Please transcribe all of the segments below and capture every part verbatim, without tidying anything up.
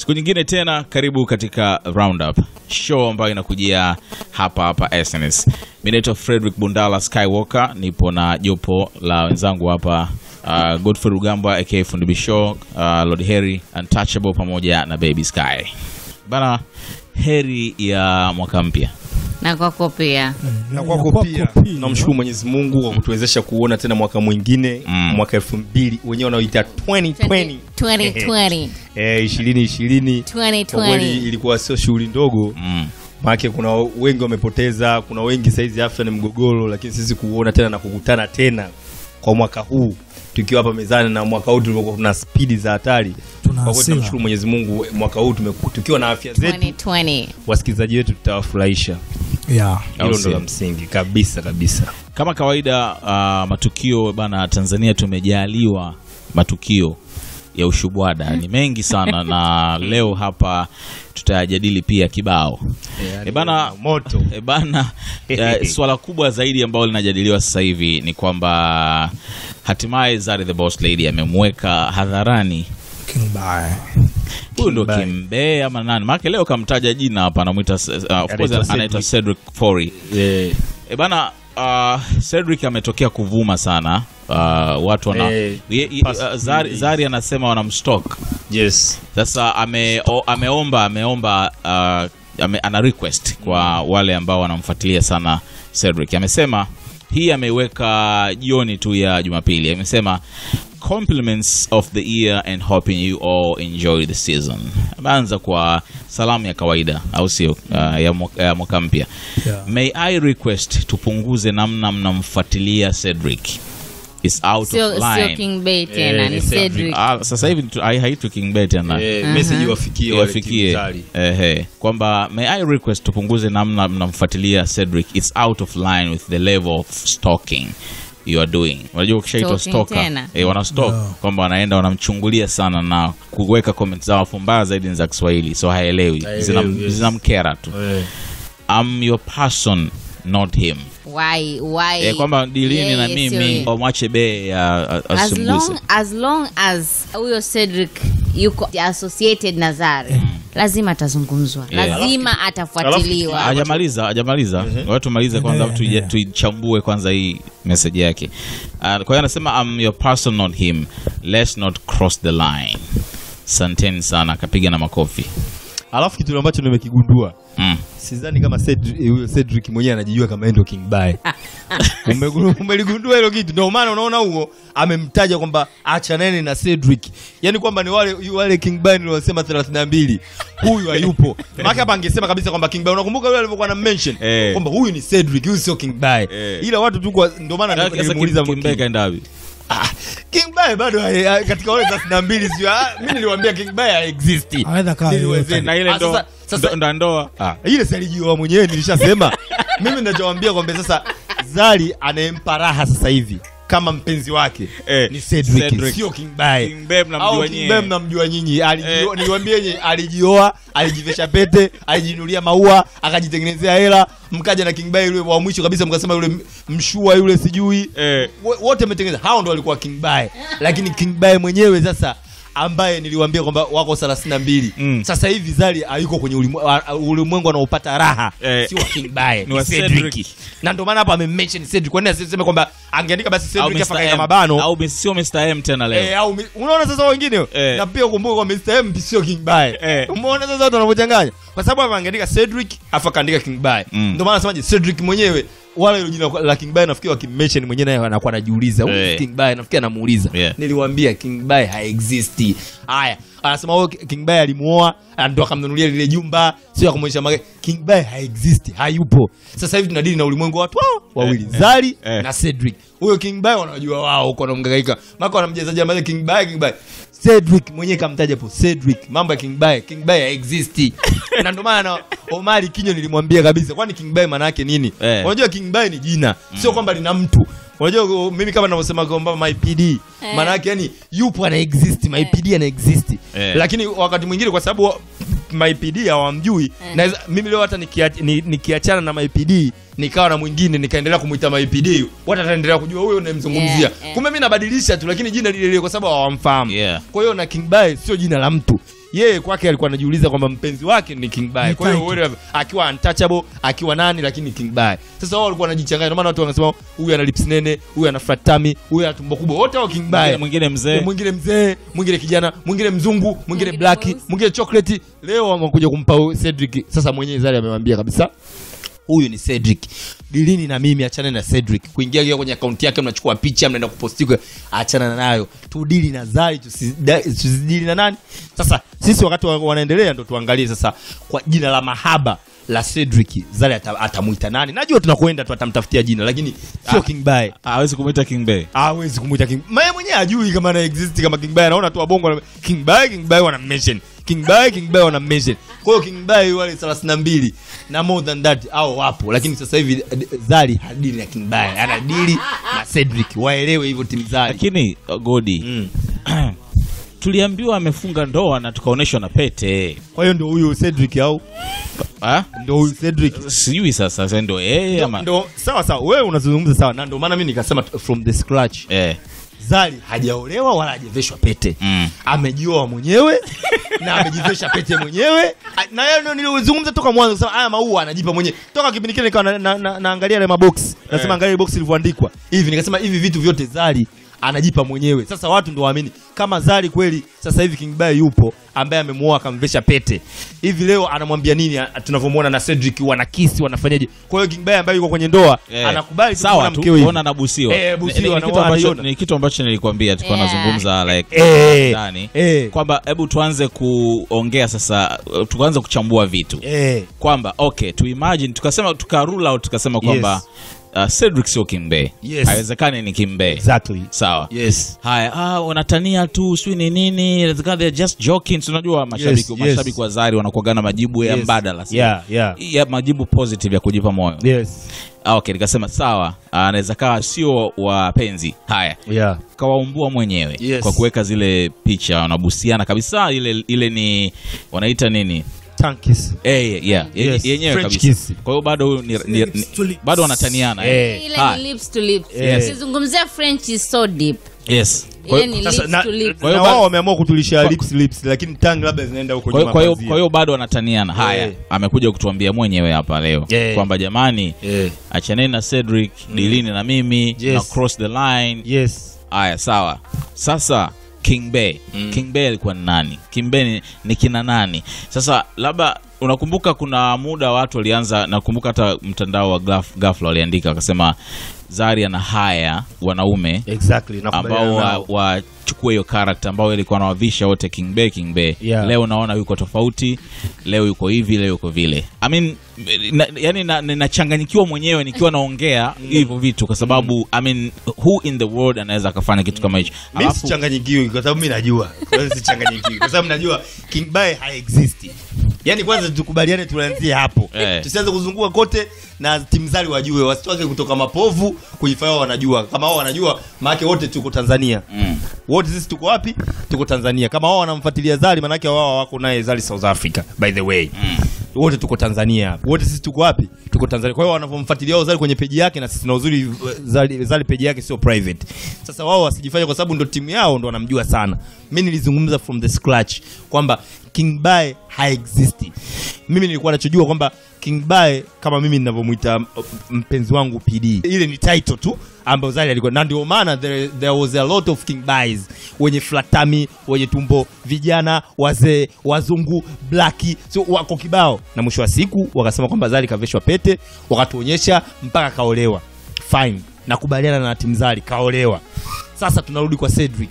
Siku nyingine tena, karibu katika Roundup, show ambayo inakujia hapa hapa S N S. Mimi naitwa Fredrick Bundala Skywalker, nipo na jopo la wenzangu hapa, uh, Godfrey Rugamba aka Fundi Show, uh, Lord Harry Untouchable pamoja na Baby Sky. Bana, heri ya mwaka mpya. Na kwa kopia. Na kwa kopia. Na mshukuru Mwenyezi Mungu kwa kutuwezesha kuona tena mwaka mwingine, mm. mwaka elfu mbili wenyewe wanaoita twenty twenty. twenty twenty. Eh, ishirini ishirini. twenty twenty. Ilikuwa sio shughuli ndogo. Mm. Maana kuna wengi wamepoteza, kuna wengi saizi afya ni mgogoro, lakini sisi kuona tena na kukutana tena kwa mwaka huu tukiwa hapa mezani, na mwaka huu tulikuwa tuna speed za hatari. Kwa hiyo tunamshukuru Mwenyezi Mungu mwaka huu tumekuwa tukiwa na afya zetu. twenty twenty. Wasikizaji wetu tutawafurahisha. Yeah, hilo ndo la msingi kabisa kabisa. Kama kawaida, uh, matukio bana, Tanzania tumejaliwa matukio ya ushubwada ni mengi sana na leo hapa tutajadili pia kibao. Yeah, e bana moto. E bana uh, swala kubwa zaidi ambalo linajadiliwa sasa hivi ni kwamba hatimaye Zari the Boss Lady amemweka hadharani King Bae. Huyu ndo King Bae ama nani? Maana leo kamtaja jina hapa, anamuita uh, of course anaitwa Cedric Fourie. Yeah. E bana, uh, Cedric ametokea kuvuma sana. Uh, watu wana hey, ye, ye, uh, Zari, Zari anasema wanamstock. Yes. Sasa ame o, ameomba ameomba uh, ame, ana request kwa wale ambao wanamfuatilia sana Cedric. Amesema hii ameiweka jioni tu ya Jumapili. Amesema compliments of the year and hoping you all enjoy the season. Ameanza kwa salamu ya kawaida au sio, uh, ya mwaka mpya. Yeah. May I request tupunguze namna mnamfuatilia Cedric. It's out so, of line. Sio King Bae tena, ni Cedric. Ah, sasa hivi haitu King Bae tena. Message iwafikie wafikie. Ehe. Kwamba may I request tupunguze namna mnamfuatilia Cedric. It's out of line with the level of stalking you are doing. Unajua ukishaitwa stalker, eh, wana stalk, no. Kwamba wanaenda wanamchungulia sana na kuweka comments zao fumbaya zaidi za Kiswahili. So haelewi. Zinamkera tu. I'm your person, not him. Why? Why? Eh, kwamba dilini na mimi omwache Bae asumbuze. As long as huyo Cedric yuko associated na Zari, mm. lazima atazungumzwa. Yeah. Lazima atafuatiliwa. Hajamaliza, hajamaliza. Ngoja tumalize kwanza, tuichambue kwanza hii message yake. Uh, kwa hiyo anasema I'm your person, not him. Let's not cross the line. Santeni sana, kapiga na makofi. Alafu kitu ambacho nimekigundua, mm. sidhani kama Cedric, Cedric mwenyewe anajijua kama endo King Bae. Umeligundua hilo kitu? Ndio maana unaona huo amemtaja kwamba acha nene na Cedric. Yaani kwamba ni wale wale King Bae nilisema thelathini na mbili. Huyu hayupo. Maka hapa angesema kabisa kwamba King Bae, unakumbuka yule alivyokuwa na mention eh. kwamba huyu ni Cedric, huyu sio King Bae. Eh. Ila watu tu kwa ndio maana nilimuuliza Mkimbe kaenda. Ah, King Bae bado katika wale thelathini na mbili sio. Mimi niliwaambia King Bae existi. Niliwezeni na ile ndo ndo ndoa. Ah, ile selijua mwenyewe nilishasema. Mimi ninachowaambia kwamba sasa Zari anayempa raha sasa hivi kama mpenzi wake eh, ni Cedric, sio King Bae. King Bae mnamjua nyinyi. King Bae mnamjua nyinyi. Alijioa, niwaambie nyinyi, alijioa, alijivesha pete, alijinunulia maua, akajitengenezea hela, mkaja na King Bae yule wa mwisho kabisa mkasema yule mshua yule sijui. Eh. Wote umetengeneza. Hao ndio walikuwa King Bae. Lakini King Bae mwenyewe sasa ambaye niliwaambia kwamba wako thelathini na mbili. Mm. Sasa hivi Zari hayuko kwenye ulimwengu anaopata raha. Eh. Sio King Bae, ni Cedric. Na ndio maana hapa amemmention Cedric. Kwa nini asiseme kwamba angeandika basi Cedric afaka kama mabano au sio Mister M tena leo? Eh, au unaona sasa wengine eh. na pia kumbuka kwamba Mister M sio King Bae. Eh. Umeona sasa watu wanachanganya. Kwa sababu hapa angeandika Cedric afaka andika King Bae. Mm. Ndio maana nasemaje Cedric mwenyewe wala hilo jina la King Bae nafikiri wakimmention mwenyewe naye anakuwa anajiuliza huyu hey. King Bae nafikiri anamuuliza. Yeah. Niliwaambia King Bae haexisti. Haya, anasema huyo King Bae alimuoa ndio akamnunulia lile jumba, sio akamwonyesha mke. King Bae haexisti, hayupo. Sasa hivi tunadili na ulimwengu watu wao wawili, hey. Zari hey. na Cedric. Huyo King Bae wanajua wao huko na mgagaika. Mako anamjezaje mali King Bae King Bae. Cedric mwenyewe kamtaja hapo Cedric. Mambo ya King Bae, King Bae haexisti. Na ndio maana Omari Kinyo nilimwambia kabisa, kwani King Bae maana yake nini? Hey. Unajua King Bae ni jina, mm. sio kwamba lina mtu. Unajua mimi kama ninavyosema kwamba my P D, hey. maana yake yani yupo ana exist, my hey. P D ana exist. Hey. Lakini wakati mwingine kwa sababu my P D hawamjui, hey. na mimi leo hata nikiachana na my P D nikawa na mwingine nikaendelea kumuita my P D, watu ataendelea kujua huyo unayemzungumzia. Yeah, yeah. Kumbe mimi nabadilisha tu lakini jina lile lile kwa sababu hawamfahamu. Yeah. Kwa hiyo na King Bae sio jina la mtu. yeye kwake alikuwa anajiuliza kwamba mpenzi wake ni King Bae. Kwa hiyo akiwa untouchable, akiwa nani lakini King Bae. Sasa wao walikuwa wanajichanganya, ndio maana watu wanasema huyu ana lips nene, huyu ana flat tummy, huyu ana tumbo kubwa. Wote wao King Bae. Mwingine mzee, mwingine mzee, mwingine kijana, mwingine mzungu, mwingine black, mwingine chocolate. Leo wamekuja kumpa Cedric. Sasa mwenyewe Zari amemwambia kabisa, huyu ni Cedric. Dilini na mimi, achana na Cedric. Kuingia kwenye akaunti yake mnachukua picha, mnaenda kupostika, achana nayo. Tudili na Zari, tusidili na nani? Sasa sisi wakati wanaendelea ndio tuangalie sasa kwa jina la mahaba la Cedric, Zari atamuita nani? Najua tunakoenda tu atamtafutia jina, lakini sio King Bae. Hawezi kumuita King Bae. Hawezi kumuita King. Mimi mwenyewe ajui kama ana exist kama King Bae. Naona tu wabongo King Bae, King Bae wana mention. King Bae, King Bae wana mention. Kwa hiyo King Bae wale thelathini na mbili na more than that au wapo, lakini sasa hivi Zari hadili na King Bae, anadili na Cedric. Waelewe hivyo timu Zari. Lakini Godi mm. tuliambiwa amefunga ndoa na tukaoneshwa na pete. Kwa hiyo ndio huyu Cedric au? Ah? Ndio huyu Cedric. Sijui sasa sasa ndio eh ama. Ndio sawa sawa wewe unazungumza sawa. Na ndio maana mimi nikasema from the scratch. Eh. Zari hajaolewa wala hajaveshwa pete. Mm. Amejioa mwenyewe na amejivesha pete mwenyewe. Na yeye ndio nilizungumza toka mwanzo kusema haya maua anajipa mwenyewe. Toka kipindi kile nikawa naangalia na, na, na box. Nasema eh. angalia box ilivyoandikwa. Hivi nikasema hivi vitu vyote Zari anajipa mwenyewe. Sasa watu ndio waamini kama Zari kweli sasa hivi King Bae yupo ambaye amemuoa akamvesha pete. Hivi leo anamwambia nini tunavyomuona na Cedric wanakisi wanafanyaje? Kwa hiyo King Bae ambaye yuko kwenye ndoa eh, anakubali sawa tu kuona anabusiwa. Eh, busiwa na ni kitu ambacho nilikwambia tulikuwa nazungumza like eh, ndani eh, kwamba hebu tuanze kuongea sasa tuanze kuchambua vitu. Eh, kwamba okay tu imagine tukasema tuka rule out tukasema kwamba yes. Uh, Cedric sio King Bae. Yes. Haiwezekani ni King Bae. Exactly. Sawa. Yes. Haya, ah wanatania tu, sio ni nini? Let's go they're just joking. Tunajua mashabiki, yes, mashabiki yes. wa Zari wanakuagana majibu yes. ya mbadala. Yeah, yeah. Ya majibu positive ya kujipa moyo. Yes. Ah okay, nikasema sawa, anaweza kawa sio wapenzi. Haya. Yeah. Kawaumbua mwenyewe yes. kwa kuweka zile picha wanabusiana kabisa ile ile ni wanaita nini? Tankies. Eh yeah, yenyewe kabisa. Kwa hiyo bado bado wanataniana eh. Ile ni lips to lips. Sizungumzia French is so deep. Yes. Ile ni lips to lips. Kwa hiyo wao wameamua kutulisha lips lips lakini tongue labda zinaenda huko nyuma. Kwa hiyo kwa hiyo bado wanataniana. Haya, amekuja kutuambia mwenyewe hapa leo kwamba jamani achaneni na Cedric, dilini na mimi na cross the line. Yes. Haya sawa. Sasa King Bae. Mm. King Bae alikuwa nani? King Bae ni, ni kina nani? Sasa labda unakumbuka kuna muda watu walianza nakumbuka hata mtandao wa Gafla waliandika wakasema Zari ana haya wanaume exactly ambao wachukue hiyo character ambao ilikuwa anawavisha wote King Bae King Bae yeah. Leo naona yuko tofauti, leo yuko hivi, leo yuko vile. I mean na, yani nachanganyikiwa na, na mwenyewe nikiwa naongea hivyo mm. vitu kwa sababu mm. I mean who in the world anaweza akafanya kitu kama hicho? Mimi sichanganyikiwi kwa sababu mimi najua. Mimi sichanganyikiwi kwa sababu najua King Bae haexisti. Yani kwanza tukubaliane tuanzie hapo. Hey. Tusianze kuzunguka kote na timu Zari wajue wasitoke kutoka mapovu kujifanya wanajua. Kama wao wanajua maana wote tuko Tanzania. Mm. Wote sisi tuko wapi? Tuko Tanzania. Kama wao wanamfuatilia Zari maana yake wao wako naye Zari South Africa by the way. Mm. Wote tuko Tanzania. Wote sisi tuko wapi? Tuko Tanzania. Kwa hiyo wanavomfuatilia Zari kwenye peji yake na sisi na uzuri Zari, Zari peji yake sio private. Sasa wao wasijifanye kwa sababu ndio timu yao ndio wanamjua sana. Mimi nilizungumza from the scratch kwamba King Bae haexisti. Mimi nilikuwa nachojua kwamba King Bae kama mimi ninavyomuita mpenzi wangu P D. Ile ni title tu ambayo Zari alikuwa na ndio maana there, there was a lot of King Baes wenye flatami, wenye tumbo, vijana, wazee, wazungu, blaki, so wako kibao. Na mwisho wa siku wakasema kwamba Zari kaveshwa pete, wakatuonyesha mpaka kaolewa. Fine. Nakubaliana na timu Zari kaolewa. Sasa tunarudi kwa Cedric.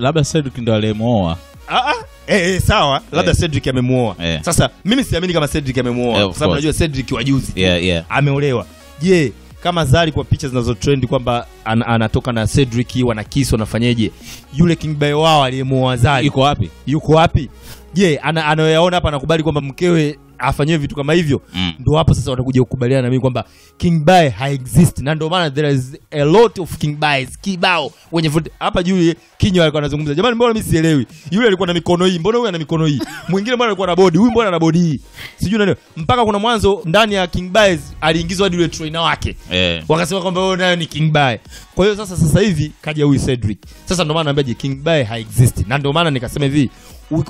Labda Cedric ndo aliyemuoa. Ah ah. Eh, eh sawa, labda yeah. Cedric amemuoa. Yeah. Sasa mimi siamini kama Cedric amemuoa yeah, kwa sababu najua Cedric wajuzi. Yeah, yeah. Ameolewa. Je, kama Zari kwa picha zinazo trend kwamba an, anatoka na Cedric wanakiss wanafanyaje? Yule King Bae wao aliyemuoa Zari yuko wapi? Yuko wapi? Je, anaoyaona hapa anakubali kwamba mkewe afanywe vitu kama hivyo? Mm. Ndio hapo sasa watakuja kukubaliana na mimi kwamba King Bae haexist. Na ndio maana there is a lot of King Baes kibao wenye hapa juu Kinyo alikuwa anazungumza. Jamani mbona mimi sielewi. Yule alikuwa na mikono hii, mbona huyu ana mikono hii? Mwingine mbona alikuwa na body, huyu mbona ana body hii? Sijui nani. Mpaka kuna mwanzo ndani ya King Baes aliingizwa hadi yule trainer wake. Yeah. Wakasema kwamba wewe nayo ni King Bae. Kwa hiyo sasa sasa hivi kaja huyu Cedric. Sasa ndio maana naambiaje King Bae haexist. Na ndio maana nikasema hivi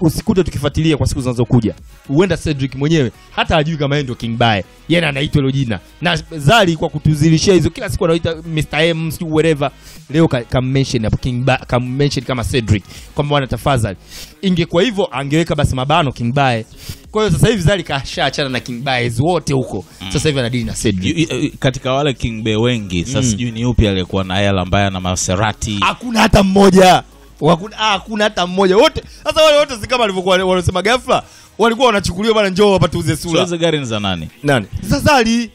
usikute tukifuatilia kwa siku zinazokuja. Huenda Cedric mwenyewe hata hajui kama yeye ndio King Bae. Yeye anaitwa hilo jina. Na Zari kwa kutuzilishia hizo kila siku anaita mister M, si whatever. Leo ka, ka mention hapo King Bae, ka mention kama Cedric. Kwa maana tafadhali. Ingekuwa hivyo angeweka basi mabano King Bae. Kwa hiyo sasa hivi Zari kashaachana na King Bae wote huko. Sasa hivi anadili na Cedric. You, katika wale King Bae wengi, sasa mm. sijui ni yupi aliyekuwa na hela mbaya na Maserati. Hakuna hata mmoja. Wakuna, ah, kuna hata mmoja wote. Sasa wale wote si kama walivyokuwa wanasema ghafla, walikuwa wanachukuliwa bana njoo hapa tuuze sura. Sasa gari ni za nani? Nani? Zazali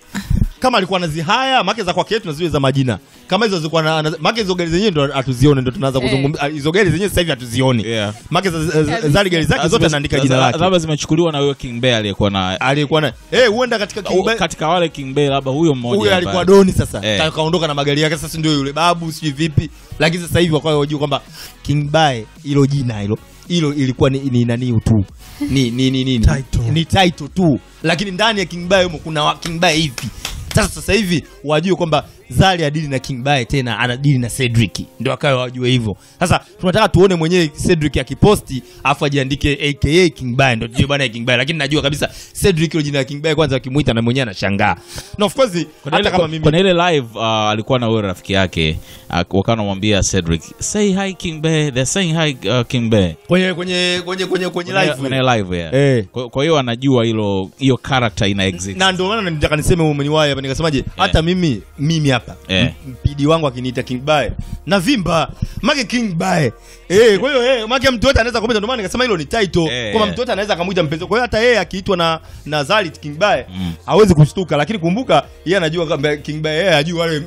kama alikuwa nazi haya, make za kwake yetu naziwe za majina. Kama hizo zilikuwa na make hizo gari zenyewe ndo atuzione ndo tunaanza kuzungumza. Hizo gari zenyewe sasa hivi atuzione. Yeah. Make Zazali gari zake zote anaandika jina lake. Labda zimechukuliwa na huyo King Bae aliyekuwa na aliyekuwa na eh huenda katika King Bae katika wale King Bae labda huyo mmoja. Huyo alikuwa doni sasa. Kaondoka na magari yake sasa ndio yule babu sijui vipi. Lakini sasa hivi wakawa wajua kwamba King Bae hilo jina hilo hilo ilikuwa ni, ni nani tu ni ni ni ni title. Ni title tu lakini ndani ya King Bae huko kuna King Bae hivi sasa sasa hivi wajue kwamba Zari adili na King Bae tena anadili na Cedric ndio wakawa wajue hivyo sasa tunataka tuone mwenyewe Cedric akiposti afu ajiandike aka King Bae ndio tujue bana King Bae lakini najua kabisa Cedric hilo jina la King Bae kwanza akimuita na mwenyewe anashangaa na of course hata kama mimi kuna ile live uh, alikuwa na wewe rafiki yake uh, wakana mwambia Cedric say hi King Bae they're saying hi uh, King Bae kwenye kwenye kwenye kwenye kwenye live kwenye live yeah hey. Kwa hiyo anajua hilo hiyo character ina exist na ndio maana nataka niseme umeniwahi hapa nikasemaje yeah. Hata mimi mimi hapa yeah. Mpidi wangu akiniita King Bae na vimba make King Bae eh kwa hiyo eh make mtu wote anaweza kumwita ndio maana nikasema hilo ni title yeah. Kwa mtu wote anaweza kumuita mpenzi kwa hiyo hata yeye akiitwa na na Zari King Bae mm. hawezi kushtuka lakini kumbuka yeye anajua kwamba King Bae yeye anajua wale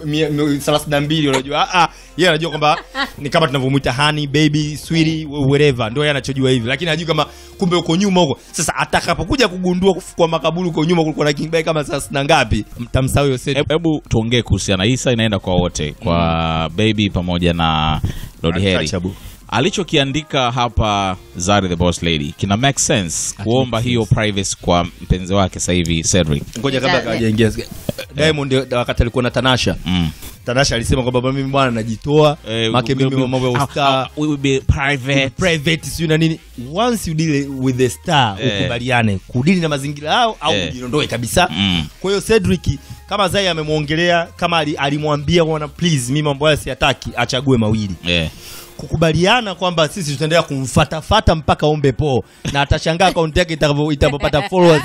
thelathini na mbili unajua ah ah yeye anajua kwamba ni kama tunavyomuita honey baby sweetie whatever ndio yeye anachojua hivi lakini anajua kama kumbe uko nyuma huko sasa atakapokuja kugundua kwa makaburi uko nyuma kulikuwa na King Bae kama sasa na ngapi mtamsahau hiyo set hebu tuongee kuhusiana hisa inaenda kwa wote kwa mm. Baby pamoja na Lord Harry alichokiandika hapa Zari the Boss Lady kina make sense kuomba hiyo privacy kwa mpenzi wake sasa hivi Cedric ngoja kabla hajaingia Diamond wakati alikuwa na Tanasha mm. Tanasha alisema kwamba baba mimi bwana najitoa eh, make mimi mambo ya star we will be private private sio na nini once you deal with the star eh, ukubaliane kudili na mazingira yao au eh, ujiondoe kabisa mm. Kwa hiyo Cedric kama Zai amemwongelea kama alimwambia bwana please mimi mambo yasi hataki achague mawili eh. Kukubaliana kwamba sisi tutaendelea kumfuatafuata mpaka ombe po na atashangaa account yake itapopata followers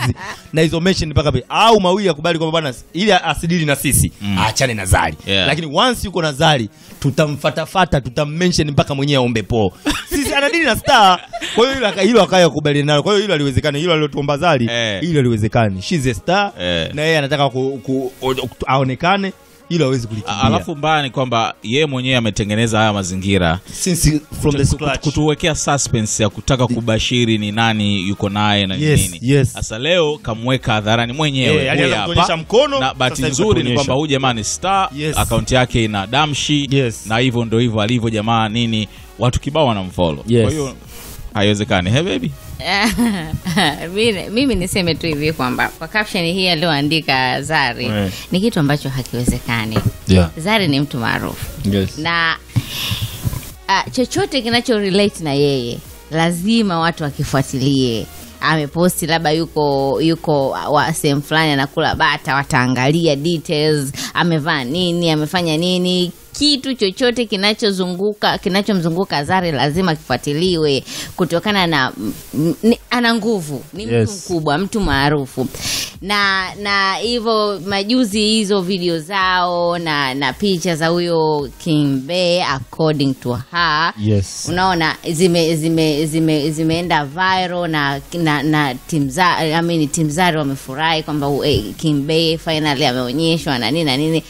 na hizo mention mpaka pale au mawili akubali kwamba bwana ili asidili na sisi mm. aachane na Zari yeah. Lakini once yuko na Zari tutamfuatafuata tutammention mpaka mwenyewe ombe po sisi anadili na star kwa hiyo hilo akaya kukubaliana nalo kwa hiyo hilo aliwezekana hilo alilotuomba Zari hilo eh. aliwezekana she's a star eh. Na yeye anataka kuonekane hilo hawezi kulikimbia. Alafu mbaya ni kwamba yeye mwenyewe ametengeneza haya mazingira since from the scratch kutuwekea suspense ya kutaka kubashiri ni nani yuko naye na yes, nini. Yes. Sasa leo kamweka hadharani mwenyewe yeah, alionyesha mkono na bahati nzuri ni kwamba huyu jamaa ni star yes. Account yake ina damshi yes. Na hivyo ndio hivyo alivyo jamaa nini watu kibao wanamfollow. Yes. Kwa hiyo haiwezekani. Hey baby. Mimi niseme tu hivi kwamba kwa caption hii aliyoandika Zari yeah. Ni kitu ambacho hakiwezekani yeah. Zari ni mtu maarufu yes. Na uh, chochote kinacho relate na yeye lazima watu wakifuatilie ameposti labda yuko yuko sehemu fulani anakula bata wataangalia details amevaa nini amefanya nini kitu chochote kinachozunguka kinachomzunguka Zari lazima kifuatiliwe kutokana na ana nguvu ni mtu yes. mkubwa mtu maarufu na na hivyo majuzi hizo video zao na na picha za huyo King Bae according to her yes. Unaona zime zime zime zimeenda viral na na, na timu za I mean timu Zari wamefurahi kwamba hey, King Bae finally ameonyeshwa na nini na nini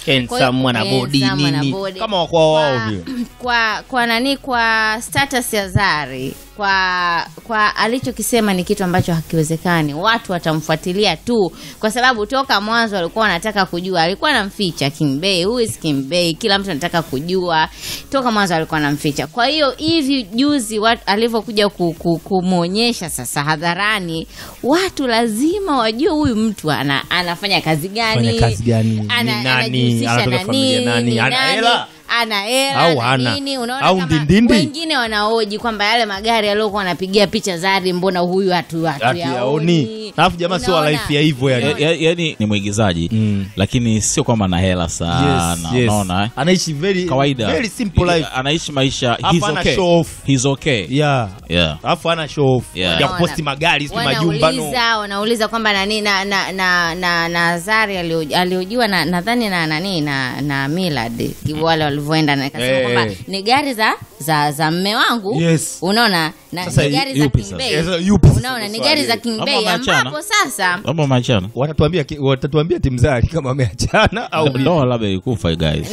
mwana body nini kama kwa wao hiyo kwa kwa nani kwa status ya Zari kwa kwa alichokisema ni kitu ambacho hakiwezekani watu watamfuatilia tu kwa sababu toka mwanzo walikuwa wanataka kujua alikuwa anamficha King Bae who is King Bae kila mtu anataka kujua toka mwanzo alikuwa anamficha kwa hiyo hivi juzi alivyokuja kumuonyesha sasa hadharani watu lazima wajue huyu mtu ana, anafanya kazi gani, kazi gani ana, nani anajihusisha na nini nani ana hela anaela nini, unaona au ndindindi. Wengine wanaoji kwamba yale magari yaliokuwa wanapigia picha Zari mbona huyu watu watu yaoni. Alafu jamaa sio wa life ya hivyo yani. Yaani ni mwigizaji mm. lakini sio kwamba ana hela sana. Yes, yes. Unaona? Anaishi very kawaida. Very simple life. Anaishi maisha he's okay. Show off. He's okay. Yeah. Yeah. Alafu ana show off. Yeah. Ya posti magari si majumba no. Wanauliza wanauliza kwamba nani na na na na, na Zari aliojiwa na nadhani na nani na na Milad. Wale walivyoenda na kasema hey, kwamba ni gari za za za mume wangu. Yes. Unaona na sasa, ni gari za King Bae. Yes, unaona ni gari za King Bae ambapo sasa kama ameachana watatuambia watatuambia timu Zari kama ameachana au ndoa labda ikufa guys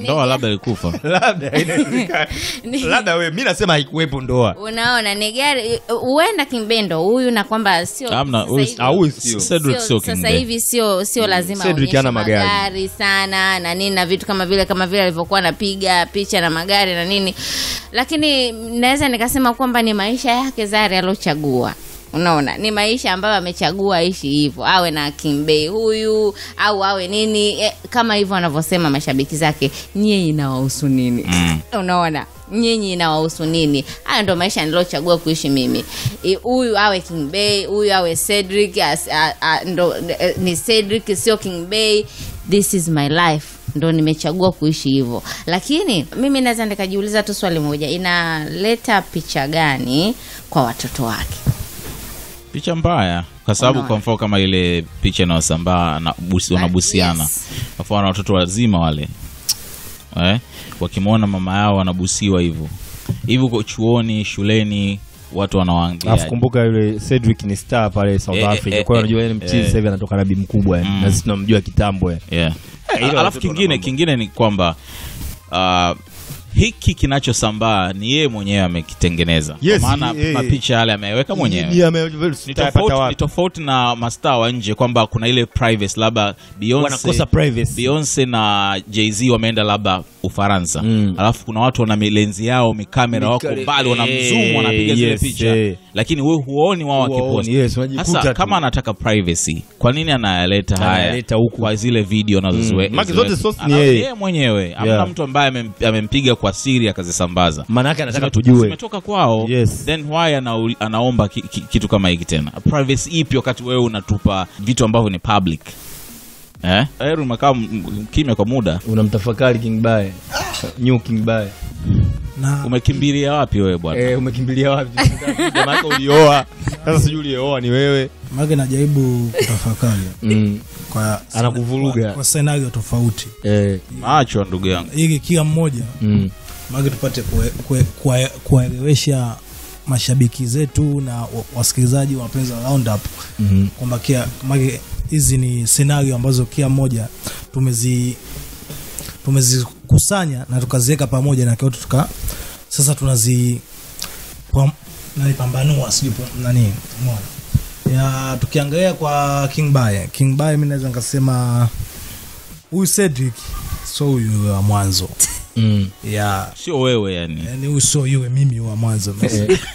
ndoa labda ikufa labda inawezekana labda wewe mimi nasema haikuwepo ndoa. Unaona ni gari uenda King Bae ndo huyu na kwamba sio huyu sio Cedric sio sasa hivi sio sio lazima uonyeshe magari sana na nini na vitu kama vile kama vile alivyokuwa anapiga picha na magari na nini. Lakini naweza nikasema kwamba ni maisha yake Zari alochagua. Unaona ni maisha ambayo amechagua ishi hivyo awe na King Bae huyu au awe nini eh, kama hivyo wanavyosema mashabiki zake nyinyi inawahusu nini. Unaona nyinyi inawahusu nini? Hayo ndio maisha nilochagua kuishi mimi. Huyu e, awe King Bae, huyu awe Cedric as, a, a, ndo, e, ni Cedric sio King Bae. This is my life. Ndo nimechagua kuishi hivyo. Lakini mimi naweza nikajiuliza tu swali moja, inaleta picha gani kwa watoto wake? Picha mbaya kwa sababu kwa mfano kama ile picha inayosambaa na busi wanabusiana. Kwa mfano watoto wazima wale. Eh? Wakimuona mama yao anabusiwa hivyo. Hivyo kwa chuoni, shuleni watu wanawaangalia. Alafu kumbuka yule Cedric ni star pale South eh, Africa. Eh, kwa hiyo unajua yeye eh, mchezo eh, sasa hivi anatoka nabii mkubwa yani. Mm. Na sisi tunamjua kitambo yani. Yeah. Hey, alafu kingine kingine ni kwamba uh, hiki kinachosambaa ni yeye mwenyewe amekitengeneza. Yes, kwa maana hey, mapicha yale ameweka mwenyewe. Yeye ameweka tofauti na mastaa wa nje kwamba kuna ile privacy labda Beyonce wanakosa privacy. Beyonce na Jay-Z wameenda labda Ufaransa. Mm. Alafu kuna watu wana milenzi yao, mikamera wako mbali wanamzoom wanapiga zile yes, picha. Hey. Lakini wewe huoni wao wakipost. Yes, sasa kama anataka privacy, kwa nini anayaleta haya? Analeta huku kwa zile video anazoziweka. Mm. Maki zote source ni yeye mwenyewe. Hamna yeah, mtu ambaye amempiga kwa siri akazisambaza. Maana yake anataka tujue. Zimetoka kwao. Yes. Then why ana, anaomba ki, ki, kitu kama hiki tena? Privacy ipi wakati wewe unatupa vitu ambavyo ni public? Eh? Aeru makao kimya kwa muda. Unamtafakari King Bae. New King Bae. Na umekimbilia wapi wewe bwana? Eh, umekimbilia wapi? Jamaa yako ulioa. Sasa sijui ulioa ni wewe. Mage najaribu kutafakari. Mm. Kwa anakuvuruga. Kwa scenario tofauti. Eh, macho ndugu yangu. Hiki kila mmoja. Mm. Mage tupate kuelewesha mashabiki zetu na wasikilizaji wapenzi wa Roundup. Mm. Kwamba kia mage hizi ni scenario ambazo kia moja tumezi tumezikusanya na tukaziweka pamoja na kioto tuka sasa tunazi na ipambanua sijui nani umeona ya tukiangalia kwa King Bae. King Bae mimi naweza nikasema huyu Cedric so huyu wa mwanzo. Mm. Ya sio wewe yani. Yaani huyu so yule mimi wa mwanzo.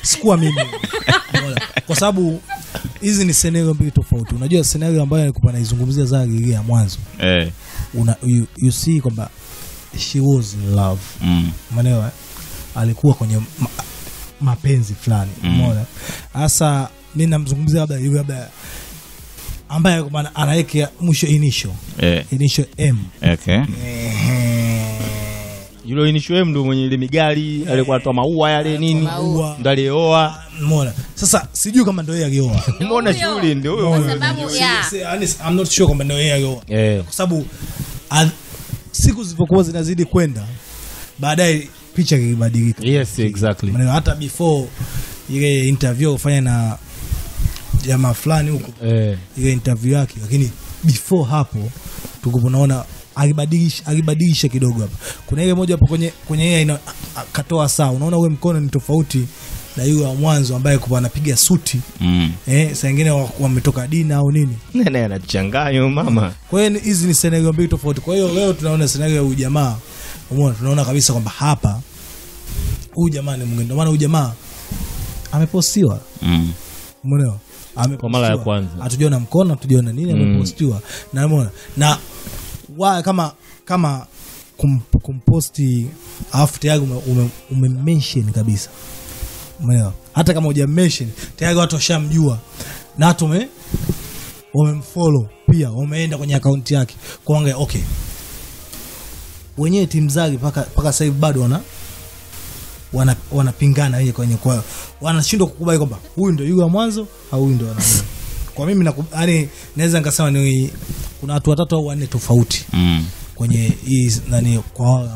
Sikuwa mimi. Kwa sababu hizi ni scenario mbili tofauti. Unajua scenario ambayo nilikuwa naizungumzia Zari ya mwanzo. Eh. Una you, you see kwamba she was in love. Mm. Maana alikuwa kwenye ma, mapenzi fulani. Umeona? Mm. Sasa mimi namzungumzia labda yule labda ambaye kwamba anaweka mwisho initial. Eh. Initial M. Okay. Eh. Yule initial M ndio mwenye ile migari, eh, alikuwa atoa maua yale nini? Ndio alioa. Umeona? Sasa sijui kama ndio yeye alioa. Umeona shule ndio huyo. Kwa sababu ya I'm not sure kama ndio yeye alioa. Eh. Kwa sababu siku zilipokuwa zinazidi kwenda baadaye picha ilibadilika. Yes, exactly. Maana hata before ile interview ufanya na jamaa fulani huko. Eh. Ile interview yake lakini before hapo tuko tunaona alibadilisha alibadilisha kidogo hapa. Kuna ile moja hapo kwenye kwenye yeye ina katoa saa. Unaona wewe mkono ni tofauti na yule wa mwanzo ambaye kwa anapiga suti. Mm. Eh, saa nyingine wametoka dina au nini? Nene anachanganya mama. Kwa hiyo hizi ni scenario mbili tofauti. Kwa hiyo leo tunaona scenario ya ujamaa. Umeona tunaona kabisa kwamba hapa huyu jamaa ni mwingine. Ndio maana huyu jamaa amepostiwa. Mm. Umeona? Amepostiwa. Kwa mara ya kwanza. Hatujaona mkono, hatujaona nini. Mm. Amepostiwa. Na umeona? Na wa kama kama kum, kumposti afu tayari umemention ume kabisa. Umeelewa? Hata kama hujamention tayari watu washamjua na watu wame wamemfollow pia, wameenda kwenye account yake kuangalia okay. Wenyewe timu Zari paka paka sasa hivi bado wana wana wanapingana yeye kwenye kwao. Wanashindwa kukubali kwamba huyu ndio yule wa mwanzo au huyu ndio wa mwisho. Kwa mimi na yani naweza nikasema ni kuna watu watatu au wanne tofauti. Mm. Kwenye hii nani kwa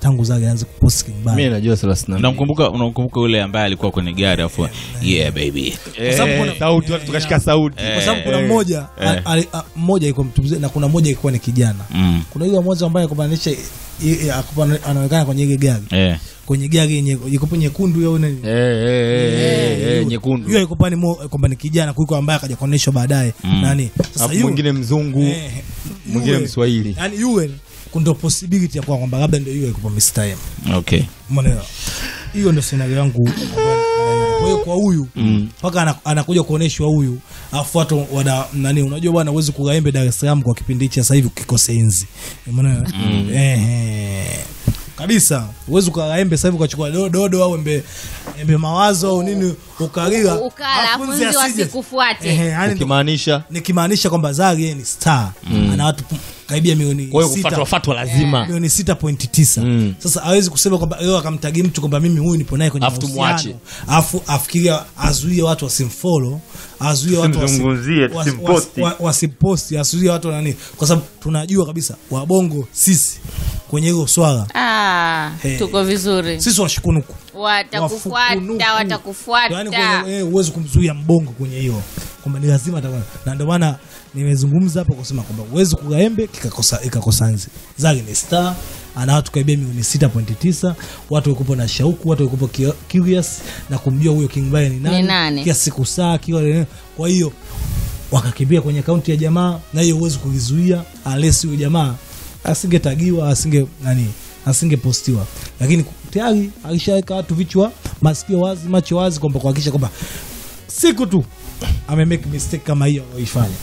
tangu Zari anza kupost King Bae. Mimi najua thelathini na mbili. Namkumbuka, unakumbuka yule ambaye alikuwa kwenye gari afu yeah, yeah baby. Kwa sababu kuna sauti watu tukashika sauti. Kwa sababu kuna mmoja mmoja yuko mtu mzee na kuna mmoja yuko ni kijana. Mm. Kuna yule mmoja ambaye kubanisha anaonekana kwenye ile gari. Yeah. Kwenye gari yenye yuko nyekundu au nini? Eh eh nyekundu. Yule yuko pani kompani kijana kuliko ambaye akaja kuoneshwa baadaye. Mm. Nani? Sasa yule mwingine mzungu, eh, mwingine mswahili. Yaani yule kuna possibility ya kwa kwamba labda ndio yule yuko Mister Time. Okay. Umeelewa? Hiyo ndio scenario yangu. Kwa hiyo kwa huyu mpaka mm. anakuja kuoneshwa huyu, afu watu wana nani, unajua bwana uweze kugaembe Dar es Salaam kwa kipindi hicho sasa hivi kikosenzi. Umeelewa? Mm. Eh. Kabisa uwezo kaembe sasa hivi ukachukua dodo dodo au embe embe mawazo au nini ukalia afunzi asikufuate. Ehe, kimaanisha nikimaanisha kwamba Zari yeye ni star. Mm. Ana watu karibia milioni sita. Kwa hiyo kufuatwa fatwa lazima. Milioni sita nukta tisa. Mm. Sasa hawezi kusema kwamba leo akamtagi mtu kwamba mimi huyu nipo naye kwenye uhusiano. Afu afikiria azuie watu wasimfollow, azuie watu wasimzunguzie, wasimposti, wasiposti, azuie watu nani? Kwa sababu tunajua kabisa wabongo sisi kwenye hilo swala. Ah, hey, tuko vizuri. Sisi washukunuku. Watakufuata, watakufuata. Yaani kwenye uwezo kumzuia mbongo kwenye hiyo. Kwamba ni lazima atakuwa. Na ndio maana nimezungumza hapo kusema kwamba uwezo kugaembe kikakosa ikakosanzi. Zari ni star, ana watu kaibia milioni sita nukta tisa, watu wako na shauku, watu wako curious na kumjua huyo King Bae ni nani, nani? Kila siku saa kiwa. Kwa hiyo wakakimbia kwenye kaunti ya jamaa na hiyo uwezo kuizuia unless huyo jamaa asingetagiwa, asinge nani, asingepostiwa. Lakini tayari alishaweka watu vichwa masikio wazi, macho wazi kwamba kuhakikisha kwamba siku tu ame make mistake kama hiyo waifanye.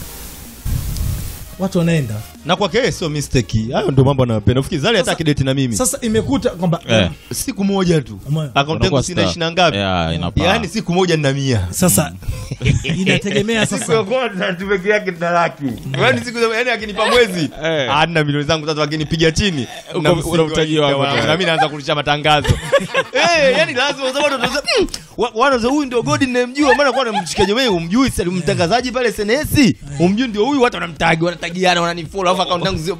Watu wanaenda. Na kwa kile sio mistake. Hayo ndio mambo anayopenda. Ufikiri Zari hataki date na mimi. Sasa imekuta kwamba yeah, siku moja tu. Account yangu sina ishirini na ngapi? Yeah, yaani siku moja na mia. Sasa inategemea sasa. Siku yote tumekea yake tunalaki. Yaani siku yaani akinipa mwezi, ana milioni zangu tatu akinipiga chini. Una utaji wako. Na mimi naanza kurusha matangazo. Eh, yaani lazima sababu wanazo huyu ndio God ninayemjua, maana kwa anamshikaje wewe umjui sasa mtangazaji pale S N S? Umjui ndio huyu watu wanamtagi, wanatagiana, wananifollow.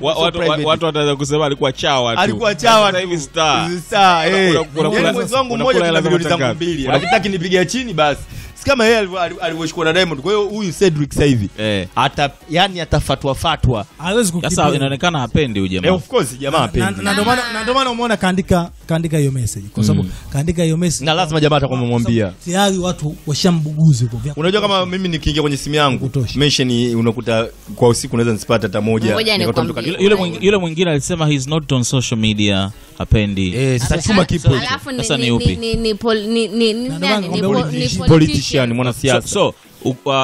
Watu wataweza kusema alikuwa chawa tu. Alikuwa chawa na hivi star. Star eh. Kuna mwanzo wangu mmoja tuna video zangu mbili. Akitaki nipigia chini basi. Si kama yeye alivyoshikwa na Diamond. Kwa hiyo huyu Cedric sasa hivi ata yani atafatwa fatwa. Hawezi kukipa. Sasa inaonekana hapendi huyu jamaa. Of course jamaa hapendi. Na ndio maana na ndio maana umeona kaandika kaandika hiyo message. Kwa sababu kaandika hiyo message. Na lazima jamaa atakomwambia. Tayari watu washambuguzi huko. Unajua kama mimi nikiingia kwenye simu yangu mention unakuta kwa usiku unaweza nisipata hata moja. Yule yule mwingine alisema he is not on social media, hapendi. Eh, sasa chuma kipo. Sasa ni upi? Ni ni ni ni ni politician, mwanasiasa. So